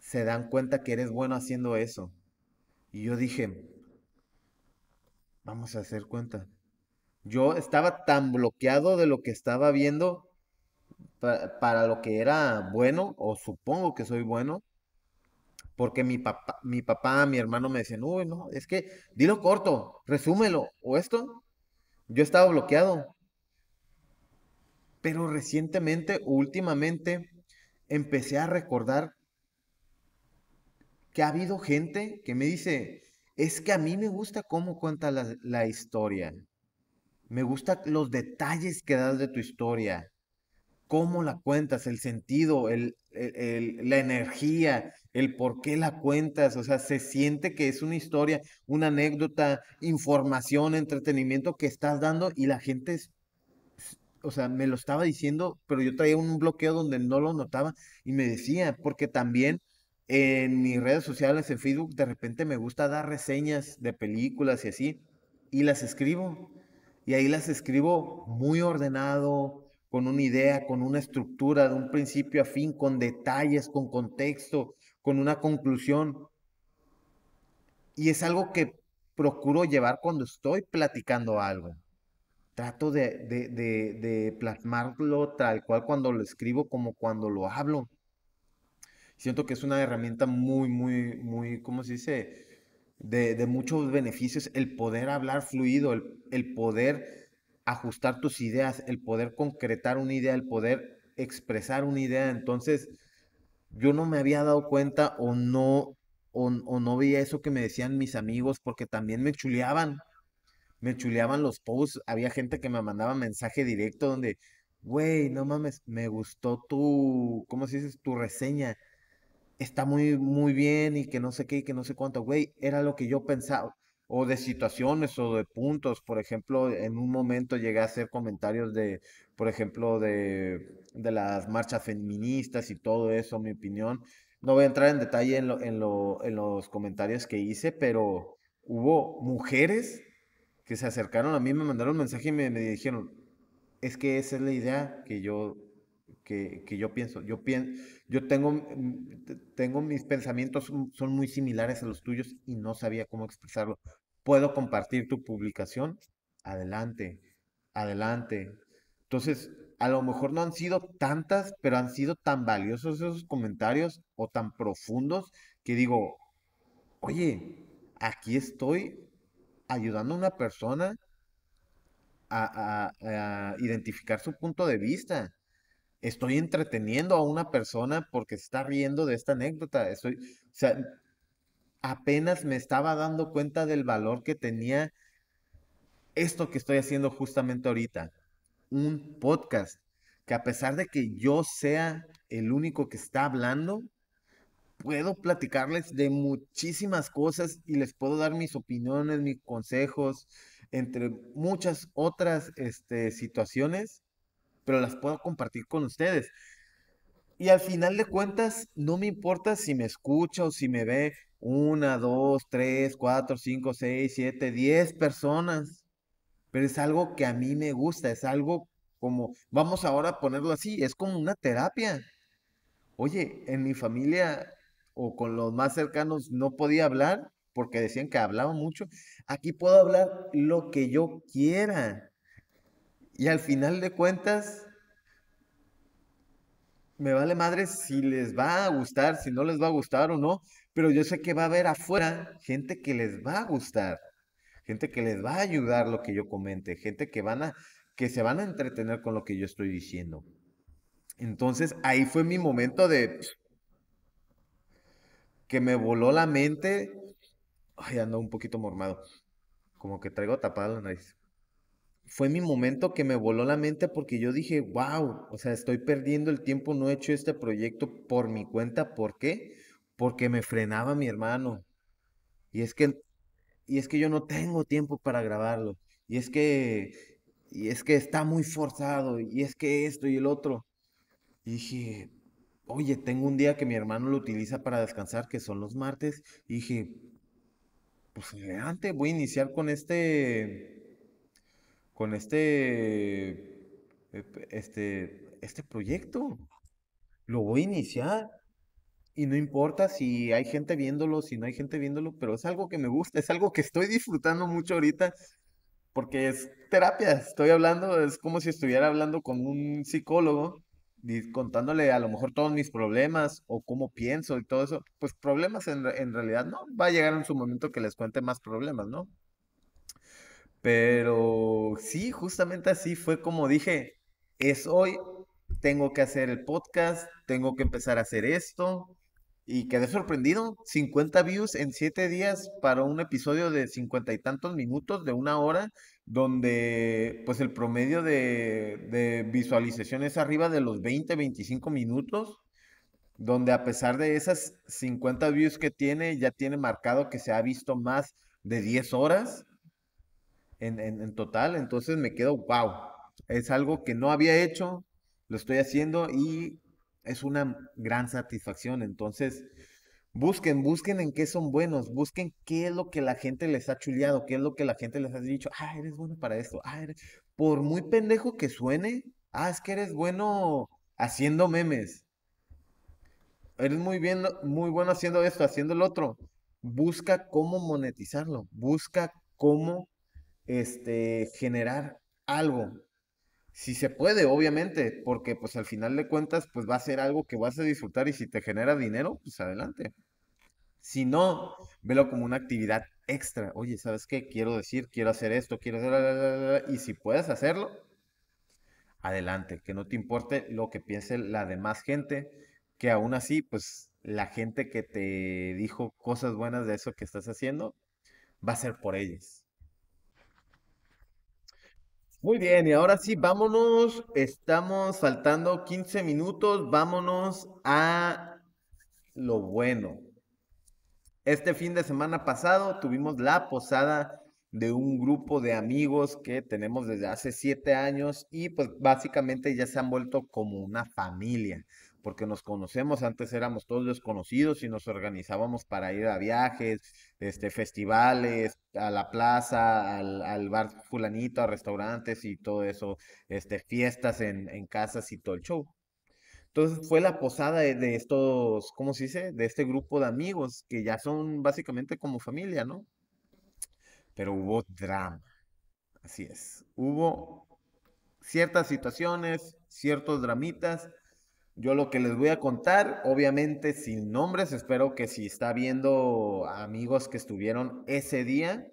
se dan cuenta que eres bueno haciendo eso. Y yo dije, vamos a hacer cuenta. Yo estaba tan bloqueado de lo que estaba viendo para lo que era bueno, o supongo que soy bueno, porque mi papá, mi hermano me decían, uy, no, es que dilo corto, resúmelo, o esto. Yo estaba bloqueado. Pero recientemente, últimamente, empecé a recordar que ha habido gente que me dice, es que a mí me gusta cómo cuenta la historia. Me gustan los detalles que das de tu historia. Cómo la cuentas, el sentido, la energía, el por qué la cuentas. O sea, se siente que es una historia, una anécdota, información, entretenimiento que estás dando y la gente, o sea, me lo estaba diciendo, pero yo traía un bloqueo donde no lo notaba y me decía, porque también en mis redes sociales, en Facebook, de repente me gusta dar reseñas de películas y así, y las escribo. Y ahí las escribo muy ordenado, con una idea, con una estructura, de un principio a fin, con detalles, con contexto, con una conclusión. Y es algo que procuro llevar cuando estoy platicando algo. Trato de plasmarlo tal cual cuando lo escribo, como cuando lo hablo. Siento que es una herramienta muy, ¿cómo se dice? De muchos beneficios, el poder hablar fluido, el poder ajustar tus ideas, el poder concretar una idea, el poder expresar una idea. Entonces, yo no me había dado cuenta o no veía eso que me decían mis amigos, porque también me chuleaban los posts. Había gente que me mandaba mensaje directo donde, güey, no mames, me gustó tu, ¿cómo se dice? Tu reseña, está muy bien y que no sé qué y que no sé cuánto, güey, era lo que yo pensaba. O de situaciones o de puntos, por ejemplo, en un momento llegué a hacer comentarios de, por ejemplo, de las marchas feministas y todo eso, mi opinión. No voy a entrar en detalle en los comentarios que hice, pero hubo mujeres que se acercaron a mí, me mandaron un mensaje y me dijeron, es que esa es la idea que yo pienso. Yo tengo mis pensamientos, son muy similares a los tuyos y no sabía cómo expresarlo. ¿Puedo compartir tu publicación? Adelante. Entonces, a lo mejor no han sido tantas, pero han sido tan valiosos esos comentarios o tan profundos que digo, oye, aquí estoy ayudando a una persona a identificar su punto de vista. Estoy entreteniendo a una persona porque se está riendo de esta anécdota. O sea, apenas me estaba dando cuenta del valor que tenía esto que estoy haciendo justamente ahorita. Un podcast que, a pesar de que yo sea el único que está hablando, puedo platicarles de muchísimas cosas y les puedo dar mis opiniones, mis consejos, entre muchas otras situaciones, pero las puedo compartir con ustedes. Y al final de cuentas, no me importa si me escucha o si me ve 1, 2, 3, 4, 5, 6, 7, 10 personas, pero es algo que a mí me gusta, es algo como, vamos ahora a ponerlo así, es como una terapia. Oye, en mi familia o con los más cercanos no podía hablar porque decían que hablaba mucho. Aquí puedo hablar lo que yo quiera. Y al final de cuentas, me vale madre si les va a gustar, si no les va a gustar o no, pero yo sé que va a haber afuera gente que les va a gustar, gente que les va a ayudar lo que yo comente, gente que se van a entretener con lo que yo estoy diciendo. Entonces, ahí fue mi momento de que me voló la mente. Ay, ando un poquito mormado, como que traigo tapada la nariz. Fue mi momento que me voló la mente porque yo dije, wow, o sea, estoy perdiendo el tiempo, no he hecho este proyecto por mi cuenta. ¿Por qué? Porque me frenaba mi hermano. Y es que yo no tengo tiempo para grabarlo. Y es que está muy forzado. Y es que esto y el otro. Y dije, oye, tengo un día que mi hermano lo utiliza para descansar, que son los martes. Y dije, pues adelante, voy a iniciar con este proyecto. Lo voy a iniciar. Y no importa si hay gente viéndolo, si no hay gente viéndolo, pero es algo que me gusta, es algo que estoy disfrutando mucho ahorita, porque es terapia. Estoy hablando, es como si estuviera hablando con un psicólogo, contándole a lo mejor todos mis problemas o cómo pienso y todo eso. Pues problemas en realidad no, va a llegar en su momento que les cuente más problemas, ¿no? Pero sí, justamente así fue como dije, es hoy, tengo que hacer el podcast, tengo que empezar a hacer esto. Y quedé sorprendido, 50 views en 7 días para un episodio de 50 y tantos minutos, de 1 hora, donde pues el promedio de visualización es arriba de los 20, 25 minutos, donde a pesar de esas 50 views que tiene, ya tiene marcado que se ha visto más de 10 horas en total. Entonces me quedo, wow, es algo que no había hecho, lo estoy haciendo y es una gran satisfacción. Entonces, busquen en qué son buenos, busquen qué es lo que la gente les ha chuleado, qué es lo que la gente les ha dicho, ah, eres bueno para esto, ah, eres... por muy pendejo que suene, ah, es que eres bueno haciendo memes, eres muy bueno haciendo esto, haciendo el otro. Busca cómo monetizarlo, busca cómo generar algo. Si se puede, obviamente, porque pues al final de cuentas pues va a ser algo que vas a disfrutar y si te genera dinero, pues adelante. Si no, velo como una actividad extra. Oye, ¿sabes qué? Quiero decir, quiero hacer esto, quiero hacer... Y si puedes hacerlo, adelante. Que no te importe lo que piense la demás gente, que aún así, pues la gente que te dijo cosas buenas de eso que estás haciendo, va a ser por ellas. Muy bien, y ahora sí, vámonos, estamos faltando 15 minutos, vámonos a lo bueno. Este fin de semana pasado tuvimos la posada de un grupo de amigos que tenemos desde hace 7 años y pues básicamente ya se han vuelto como una familia, porque nos conocemos. Antes éramos todos desconocidos y nos organizábamos para ir a viajes, festivales, a la plaza, al bar fulanito, a restaurantes y todo eso, fiestas en casas y todo el show. Entonces fue la posada de estos, ¿cómo se dice? De este grupo de amigos que ya son básicamente como familia, ¿no? Pero hubo drama, así es. Hubo ciertas situaciones, ciertos dramitas. Yo lo que les voy a contar, obviamente sin nombres, espero que si está viendo amigos que estuvieron ese día,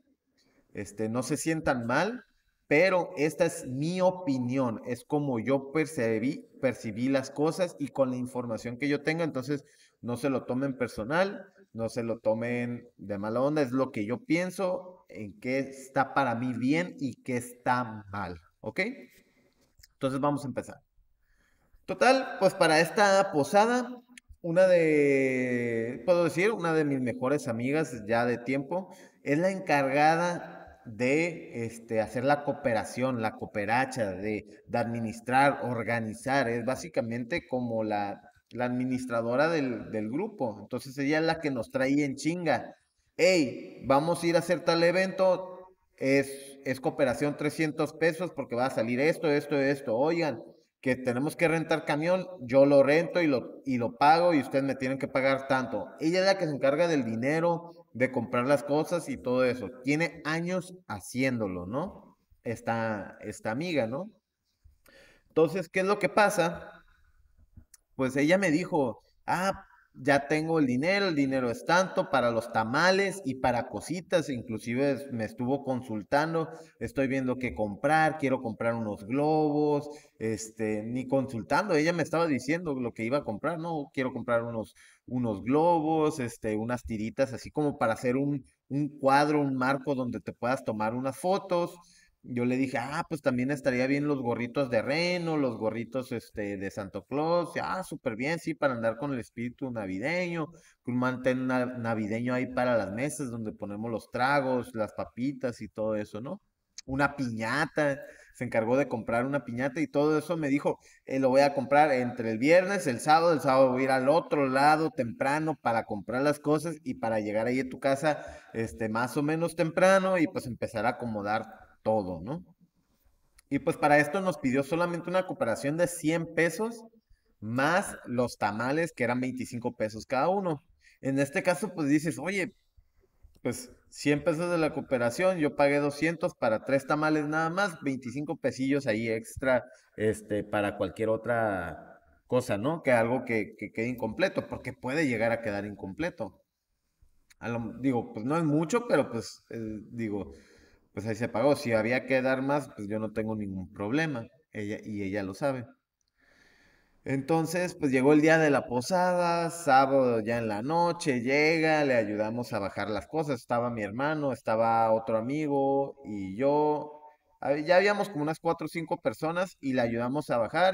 no se sientan mal, Pero esta es mi opinión, es como yo percibí las cosas y con la información que yo tengo. Entonces no se lo tomen personal, no se lo tomen de mala onda, es lo que yo pienso, en qué está para mí bien y qué está mal, ¿ok? Entonces vamos a empezar. Total, pues para esta posada, una de mis mejores amigas ya de tiempo, es la encargada de hacer la cooperación, la cooperacha, de administrar, organizar. Es básicamente como la administradora del grupo. Entonces ella es la que nos trae en chinga. Hey, vamos a ir a hacer tal evento, es cooperación 300 pesos porque va a salir esto, esto, esto. Oigan, que tenemos que rentar camión, yo lo rento y lo pago y ustedes me tienen que pagar tanto. Ella es la que se encarga del dinero, de comprar las cosas y todo eso. Tiene años haciéndolo, ¿no? Esta amiga, ¿no? Entonces, ¿qué es lo que pasa? Pues ella me dijo, ya tengo el dinero es tanto para los tamales y para cositas, inclusive me estuvo consultando, estoy viendo qué comprar, quiero comprar unos globos, ni consultando, ella me estaba diciendo lo que iba a comprar, no, quiero comprar unos globos, unas tiritas así como para hacer un cuadro, un marco donde te puedas tomar unas fotos. Yo le dije, pues también estaría bien los gorritos de reno, los gorritos de Santo Claus. Súper bien, sí, para andar con el espíritu navideño, un mantén navideño ahí para las mesas donde ponemos los tragos, las papitas y todo eso, ¿no? Una piñata, se encargó de comprar una piñata y todo eso. Me dijo, lo voy a comprar entre el viernes, el sábado voy a ir al otro lado temprano para comprar las cosas y para llegar ahí a tu casa más o menos temprano y pues empezar a acomodar todo, ¿no? Y pues para esto nos pidió solamente una cooperación de 100 pesos más los tamales que eran 25 pesos cada uno. En este caso pues dices, oye, pues 100 pesos de la cooperación, yo pagué 200 para 3 tamales nada más, 25 pesillos ahí extra para cualquier otra cosa, ¿no? Que algo que quede incompleto, porque puede llegar a quedar incompleto. Digo, pues no es mucho, pero pues pues ahí se pagó. Si había que dar más, pues yo no tengo ningún problema. Ella lo sabe. Entonces, pues llegó el día de la posada, sábado ya en la noche, llega, le ayudamos a bajar las cosas. Estaba mi hermano, estaba otro amigo y yo. Ya habíamos como unas 4 o 5 personas y le ayudamos a bajar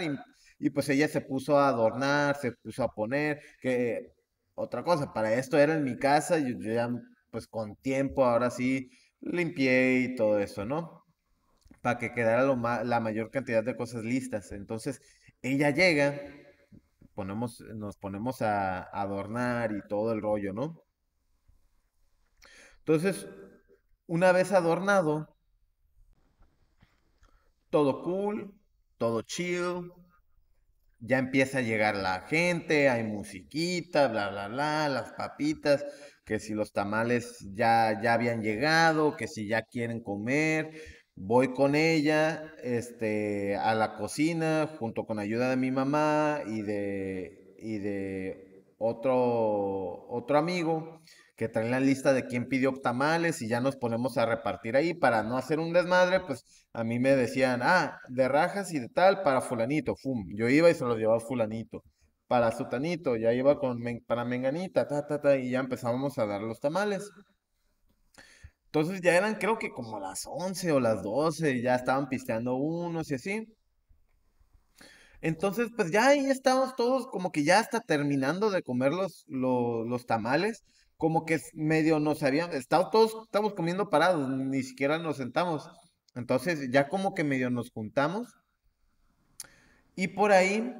y pues ella se puso a adornar, se puso a poner. Que otra cosa, para esto era en mi casa, yo ya pues con tiempo, ahora sí, limpié y todo eso, ¿no? Para que quedara la mayor cantidad de cosas listas. Entonces, ella llega, nos ponemos a adornar y todo el rollo, ¿no? Entonces, una vez adornado, todo cool, todo chill, ya empieza a llegar la gente, hay musiquita, bla, bla, bla, las papitas, que si los tamales ya habían llegado, que si ya quieren comer. Voy con ella a la cocina, junto con ayuda de mi mamá y de otro amigo, que traen la lista de quién pidió tamales y ya nos ponemos a repartir ahí para no hacer un desmadre. Pues a mí me decían, de rajas y de tal para fulanito, fum, yo iba y se los llevaba fulanito. Para sutanito, ya iba para menganita, ta, ta, ta, y ya empezábamos a dar los tamales. Entonces ya eran, creo que como las 11 o las 12, ya estaban pisteando unos y así. Entonces, pues ya ahí estábamos todos como que ya hasta terminando de comer los tamales, como que medio nos habían, estábamos comiendo parados, ni siquiera nos sentamos. Entonces ya como que medio nos juntamos. Y por ahí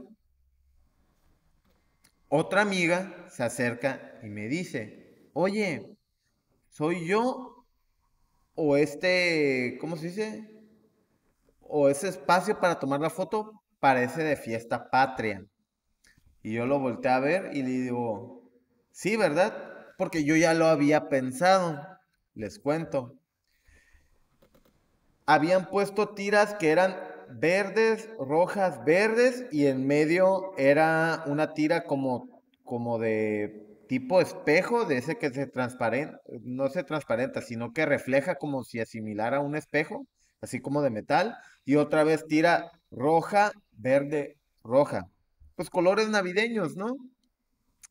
otra amiga se acerca y me dice, oye, ¿soy yo o cómo se dice? O ese espacio para tomar la foto parece de fiesta patria. Y yo lo volteé a ver y le digo, sí, ¿verdad? Porque yo ya lo había pensado. Les cuento. Habían puesto tiras que eran verdes, rojas, verdes, y en medio era una tira como de tipo espejo, de ese que se transparenta, no se transparenta, sino que refleja como si asimilara un espejo, así como de metal, y otra vez tira roja, verde, roja. Pues colores navideños, ¿no?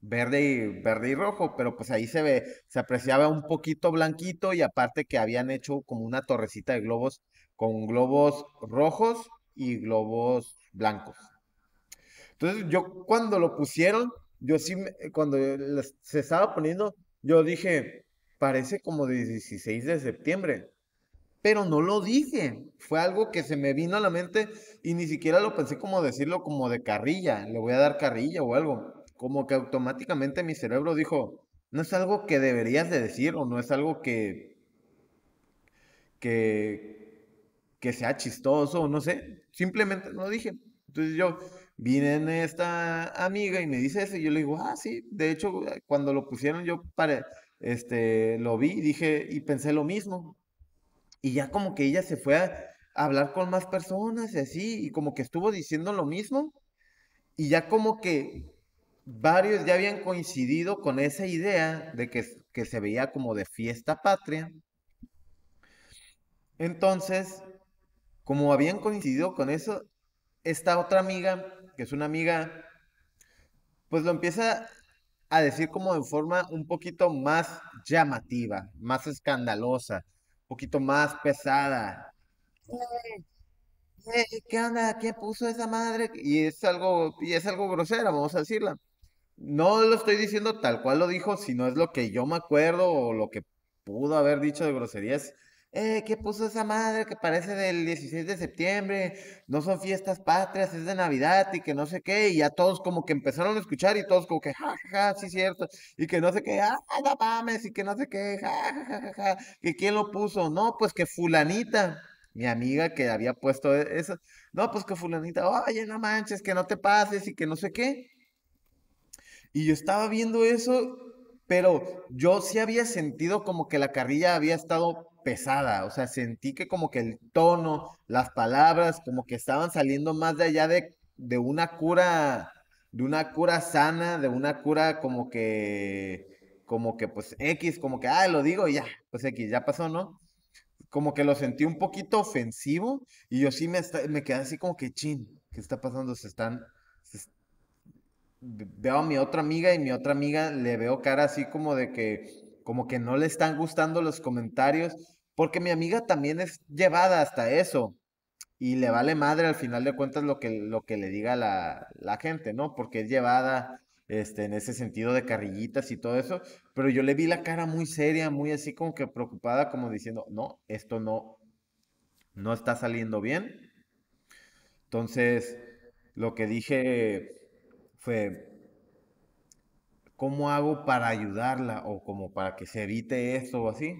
Verde y rojo, pero pues ahí se ve, se apreciaba un poquito blanquito, y aparte que habían hecho como una torrecita de globos con globos rojos y globos blancos. Entonces yo cuando lo pusieron, yo sí, cuando se estaba poniendo, yo dije, parece como de 16 de septiembre, pero no lo dije, fue algo que se me vino a la mente y ni siquiera lo pensé como decirlo como de carrilla, le voy a dar carrilla o algo, como que automáticamente mi cerebro dijo, no es algo que deberías de decir o no es algo que sea chistoso, no sé, simplemente no lo dije. Entonces yo vine esta amiga y me dice eso y yo le digo, ah, sí, de hecho cuando lo pusieron yo lo vi, dije y pensé lo mismo. Y ya como que ella se fue a hablar con más personas y así, y como que estuvo diciendo lo mismo, y ya como que varios ya habían coincidido con esa idea de que se veía como de fiesta patria. Entonces, como habían coincidido con eso, esta otra amiga, que es una amiga, pues lo empieza a decir como de forma un poquito más llamativa, más escandalosa, poquito más pesada. ¿Qué onda? ¿Quién puso esa madre? Y es algo grosera, vamos a decirla. No lo estoy diciendo tal cual lo dijo, sino es lo que yo me acuerdo o lo que pudo haber dicho de groserías. ¿Qué puso esa madre que parece del 16 de septiembre? No son fiestas patrias, es de Navidad y que no sé qué. Y ya todos como que empezaron a escuchar y todos como que, ja, ja, ja, sí, cierto. Y que no sé qué, ah, no mames, y que no sé qué, ja, ja, ja, ja. ¿Que quién lo puso? No, pues que fulanita, mi amiga que había puesto eso. No, pues que fulanita, oye, no manches, que no te pases y que no sé qué. Y yo estaba viendo eso, pero yo sí había sentido como que la carrilla había estado pesada, o sea, sentí que como que el tono, las palabras, como que estaban saliendo más de allá de una cura sana, de una cura como que pues X, como que, ah, lo digo y ya, pues X, ya pasó, ¿no? Como que lo sentí un poquito ofensivo y yo sí me quedé así como que, chin, ¿qué está pasando? Veo a mi otra amiga y mi otra amiga le veo cara así como que no le están gustando los comentarios, porque mi amiga también es llevada hasta eso, y le vale madre al final de cuentas lo que le diga la gente, ¿no? Porque es llevada en ese sentido de carrillitas y todo eso, pero yo le vi la cara muy seria, muy así como que preocupada, como diciendo, no, esto no está saliendo bien. Entonces, lo que dije fue, ¿cómo hago para ayudarla o como para que se evite esto o así?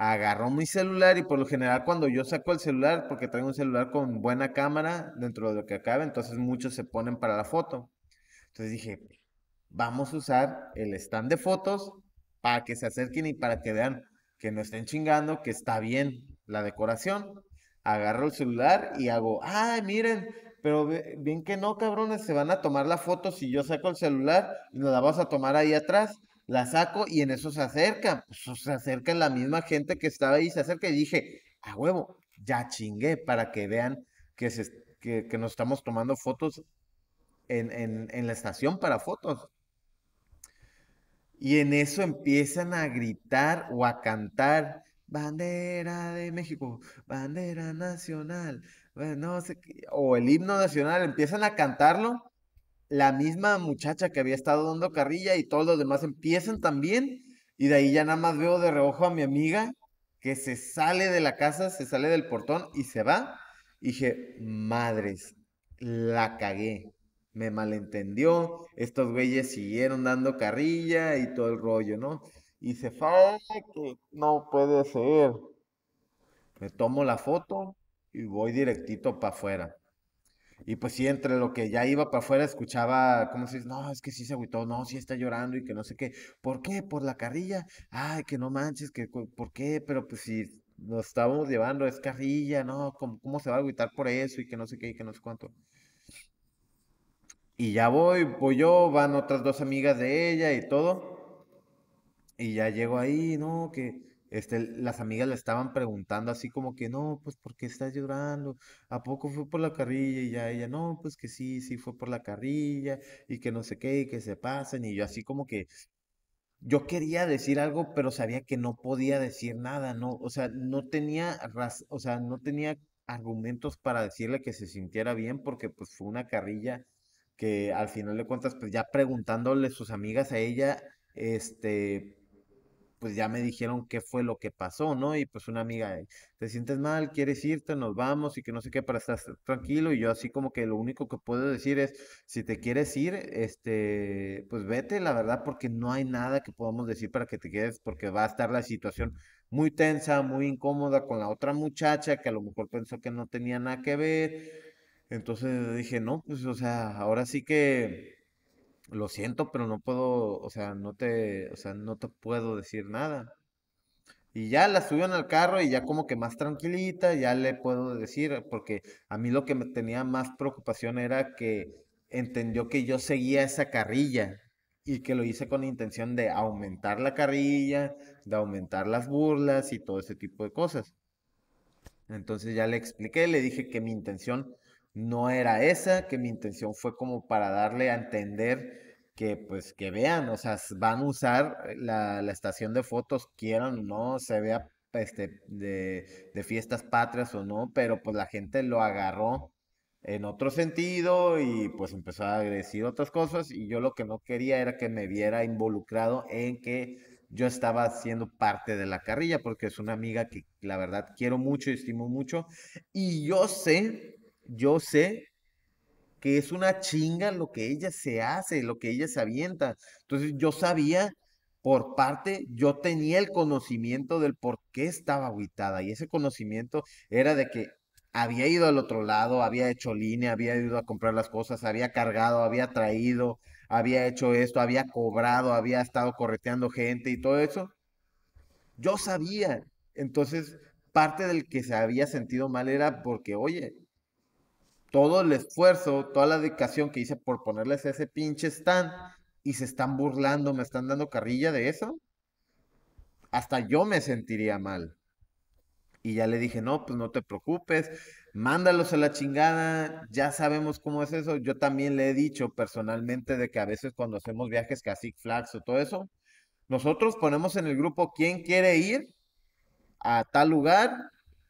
Agarró mi celular y por lo general cuando yo saco el celular, porque traigo un celular con buena cámara dentro de lo que cabe, entonces muchos se ponen para la foto. Entonces dije, vamos a usar el stand de fotos para que se acerquen y para que vean que no estén chingando, que está bien la decoración. Agarro el celular y hago, ¡ay, miren! Pero bien que no, cabrones, se van a tomar la foto si yo saco el celular y nos la vamos a tomar ahí atrás. La saco y en eso se acerca. Pues se acerca la misma gente que estaba ahí, se acerca y dije, a huevo, ya chingué, para que vean que nos estamos tomando fotos en la estación para fotos. Y en eso empiezan a gritar o a cantar, bandera de México, bandera nacional, no sé qué, o el himno nacional, empiezan a cantarlo, la misma muchacha que había estado dando carrilla y todos los demás empiezan también, y de ahí ya nada más veo de reojo a mi amiga que se sale de la casa, se sale del portón y se va, y dije, madres, la cagué, me malentendió, estos güeyes siguieron dando carrilla y todo el rollo, ¿no? Y se fue, que no puede ser. Me tomo la foto y voy directito para afuera. Y pues sí, entre lo que ya iba para afuera, escuchaba, ¿cómo se dice? No, es que sí se agüitó, no, sí está llorando y que no sé qué. ¿Por qué? ¿Por la carrilla? Ay, que no manches, que ¿por qué? Pero pues si nos estábamos llevando, es carrilla, no, ¿cómo se va a agüitar por eso? Y que no sé qué, y que no sé cuánto. Y ya voy yo, van otras dos amigas de ella y todo. Y ya llego ahí, ¿no? Que las amigas le estaban preguntando así como que, no, pues, ¿por qué estás llorando? ¿A poco fue por la carrilla? Y ya ella, no, pues que sí, sí fue por la carrilla, y que no sé qué, y que se pasen, y yo así como que, yo quería decir algo, pero sabía que no podía decir nada, ¿no? O sea, no tenía, no tenía argumentos para decirle que se sintiera bien, porque pues fue una carrilla que al final de cuentas, pues ya preguntándole sus amigas a ella, pues ya me dijeron qué fue lo que pasó, ¿no? Y pues una amiga, ¿te sientes mal? ¿Quieres irte? Nos vamos y que no sé qué, para estar tranquilo. Y yo así como que lo único que puedo decir es, si te quieres ir, pues vete, la verdad, porque no hay nada que podamos decir para que te quedes, porque va a estar la situación muy tensa, muy incómoda con la otra muchacha, que a lo mejor pensó que no tenía nada que ver. Entonces dije, no, pues, o sea, ahora sí que lo siento, pero no puedo, no te puedo decir nada. Y ya la suben al carro y ya como que más tranquilita, ya le puedo decir, porque a mí lo que me tenía más preocupación era que entendió que yo seguía esa carrilla y que lo hice con la intención de aumentar la carrilla, de aumentar las burlas y todo ese tipo de cosas. Entonces ya le expliqué, le dije que mi intención no era esa, que mi intención fue como para darle a entender que, pues, que vean, o sea, van a usar la estación de fotos, quieran o no, se vea de fiestas patrias o no, pero pues la gente lo agarró en otro sentido y pues empezó a decir otras cosas, y yo lo que no quería era que me viera involucrado en que yo estaba siendo parte de la carrilla, porque es una amiga que la verdad quiero mucho y estimo mucho, y yo sé que es una chinga lo que ella se hace, lo que ella se avienta. Entonces yo sabía, yo tenía el conocimiento del por qué estaba agüitada, y ese conocimiento era de que había ido al otro lado, había hecho línea, había ido a comprar las cosas, había cargado, había traído, había hecho esto, había cobrado, había estado correteando gente y todo eso. Yo sabía. Entonces parte del que se había sentido mal era porque, oye, todo el esfuerzo, toda la dedicación que hice por ponerles ese pinche stand, y se están burlando, me están dando carrilla de eso, hasta yo me sentiría mal. Y ya le dije, no, pues no te preocupes, mándalos a la chingada, ya sabemos cómo es eso. Yo también le he dicho personalmente de que a veces cuando hacemos viajes que a Six Flags o todo eso, nosotros ponemos en el grupo quién quiere ir a tal lugar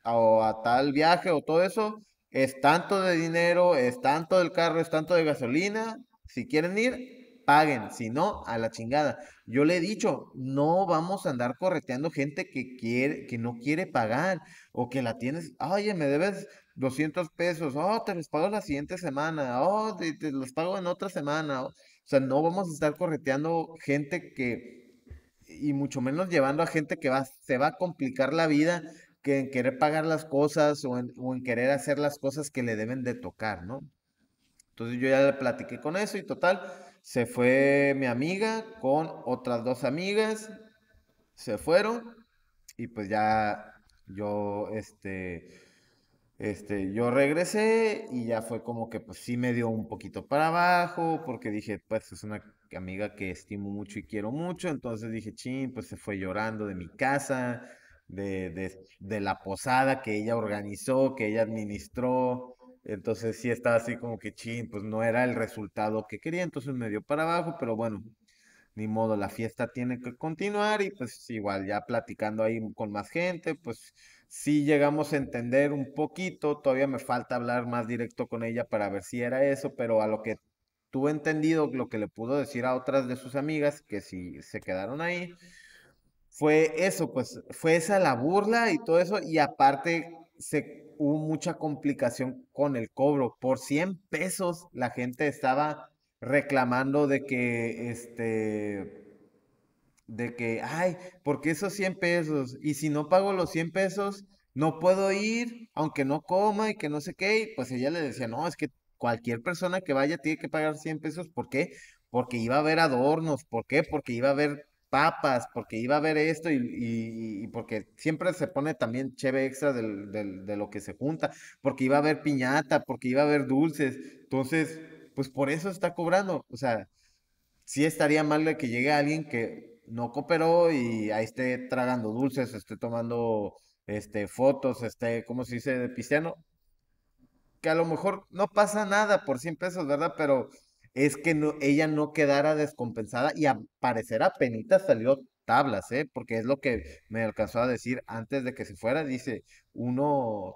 o a tal viaje o todo eso, es tanto de dinero, es tanto del carro, es tanto de gasolina, si quieren ir, paguen, si no, a la chingada. Yo le he dicho, no vamos a andar correteando gente que no quiere pagar, o que la tienes, oye, me debes 200 pesos, oh, te los pago la siguiente semana, oh, te los pago en otra semana. O sea, no vamos a estar correteando gente y mucho menos llevando a gente que se va a complicar la vida, que en querer pagar las cosas o en querer hacer las cosas que le deben de tocar, ¿no? Entonces yo ya le platiqué con eso y total, se fue mi amiga con otras dos amigas, se fueron, y pues ya yo, yo regresé, y ya fue como que pues sí me dio un poquito para abajo, porque dije, pues es una amiga que estimo mucho y quiero mucho, entonces dije, chin, pues se fue llorando de mi casa, de la posada que ella organizó, que ella administró. Entonces sí estaba así como que chin, pues no era el resultado que quería, entonces me dio para abajo, pero bueno, ni modo, la fiesta tiene que continuar. Y pues igual ya platicando ahí con más gente, pues sí llegamos a entender un poquito, todavía me falta hablar más directo con ella para ver si era eso, pero a lo que tuve entendido, lo que le pudo decir a otras de sus amigas, que sí se quedaron ahí, fue eso, pues fue esa la burla y todo eso, y aparte hubo mucha complicación con el cobro. Por 100 pesos la gente estaba reclamando de que, ay, ¿por qué esos 100 pesos? Y si no pago los 100 pesos, no puedo ir, aunque no coma y que no sé qué. Y pues ella le decía, no, es que cualquier persona que vaya tiene que pagar 100 pesos, ¿por qué? Porque iba a haber adornos, ¿por qué? Porque iba a haber papas, porque iba a haber esto, y porque siempre se pone también cheve extra de lo que se junta, porque iba a haber piñata, porque iba a haber dulces. Entonces, pues por eso está cobrando. O sea, sí estaría mal de que llegue alguien que no cooperó y ahí esté tragando dulces, esté tomando fotos, ¿cómo se dice?, de pistiano. Que a lo mejor no pasa nada por 100 pesos, ¿verdad? Pero es que no, ella no quedara descompensada y a parecer apenas salió tablas, ¿eh? Porque es lo que me alcanzó a decir antes de que se fuera. Dice, uno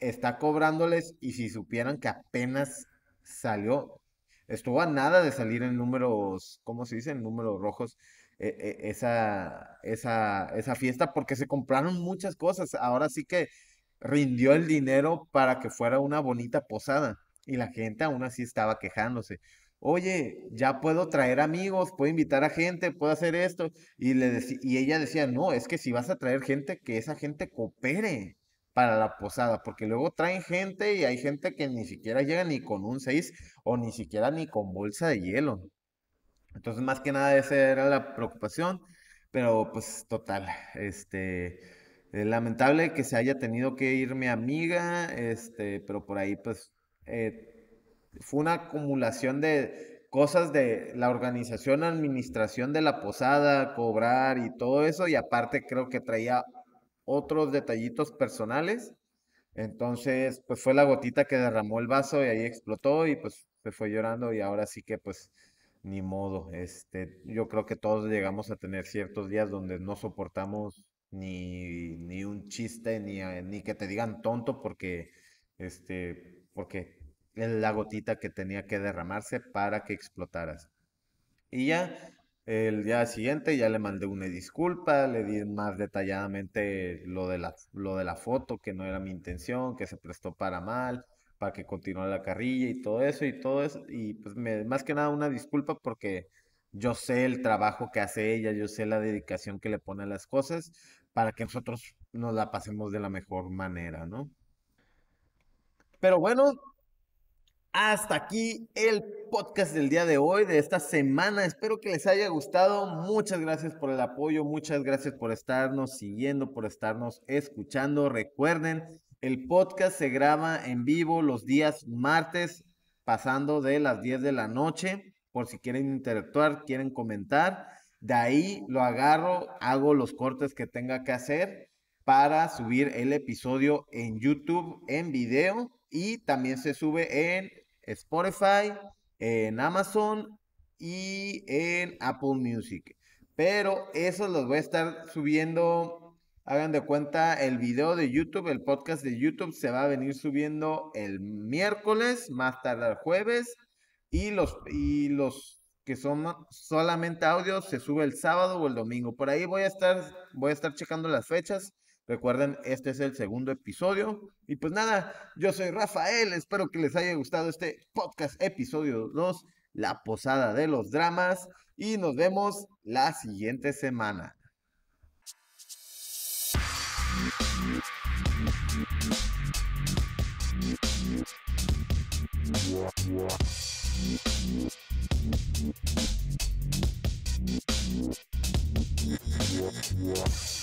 está cobrándoles y si supieran que apenas salió, estuvo a nada de salir en números, ¿cómo se dice?, en números rojos, esa fiesta, porque se compraron muchas cosas. Ahora sí que rindió el dinero para que fuera una bonita posada. Y la gente aún así estaba quejándose. Oye, ya puedo traer amigos, puedo invitar a gente, puedo hacer esto. Y ella decía, no, es que si vas a traer gente, que esa gente coopere para la posada. Porque luego traen gente y hay gente que ni siquiera llega ni con un 6 o ni siquiera ni con bolsa de hielo. Entonces, más que nada, esa era la preocupación. Pero, pues, total, lamentable que se haya tenido que ir mi amiga, pero por ahí, pues, fue una acumulación de cosas de la organización, administración de la posada, cobrar y todo eso, y aparte creo que traía otros detallitos personales. Entonces, pues, fue la gotita que derramó el vaso y ahí explotó y, pues, se fue llorando y ahora sí que, pues, ni modo. Yo creo que todos llegamos a tener ciertos días donde no soportamos ni un chiste, ni que te digan tonto, porque es la gotita que tenía que derramarse para que explotaras. Y ya, el día siguiente ya le mandé una disculpa, le di más detalladamente lo de la foto, que no era mi intención, que se prestó para mal, para que continuara la carrilla y todo eso, y pues más que nada una disculpa porque yo sé el trabajo que hace ella, yo sé la dedicación que le pone a las cosas para que nosotros nos la pasemos de la mejor manera, ¿no? Pero bueno, hasta aquí el podcast del día de hoy, de esta semana. Espero que les haya gustado. Muchas gracias por el apoyo, muchas gracias por estarnos siguiendo, por estarnos escuchando. Recuerden, el podcast se graba en vivo los días martes, pasando de las 10 de la noche. Por si quieren interactuar, quieren comentar. De ahí lo agarro, hago los cortes que tenga que hacer para subir el episodio en YouTube, en video. Y también se sube en Spotify, en Amazon y en Apple Music. Pero eso los voy a estar subiendo, hagan de cuenta, el video de YouTube, el podcast de YouTube se va a venir subiendo el miércoles, más tarde el jueves. Y los que son solamente audio se sube el sábado o el domingo. Por ahí voy a estar checando las fechas. Recuerden, este es el segundo episodio. Y pues nada, yo soy Rafael. Espero que les haya gustado este podcast episodio 2, La Posada de los Dramas. Y nos vemos la siguiente semana. Yeah.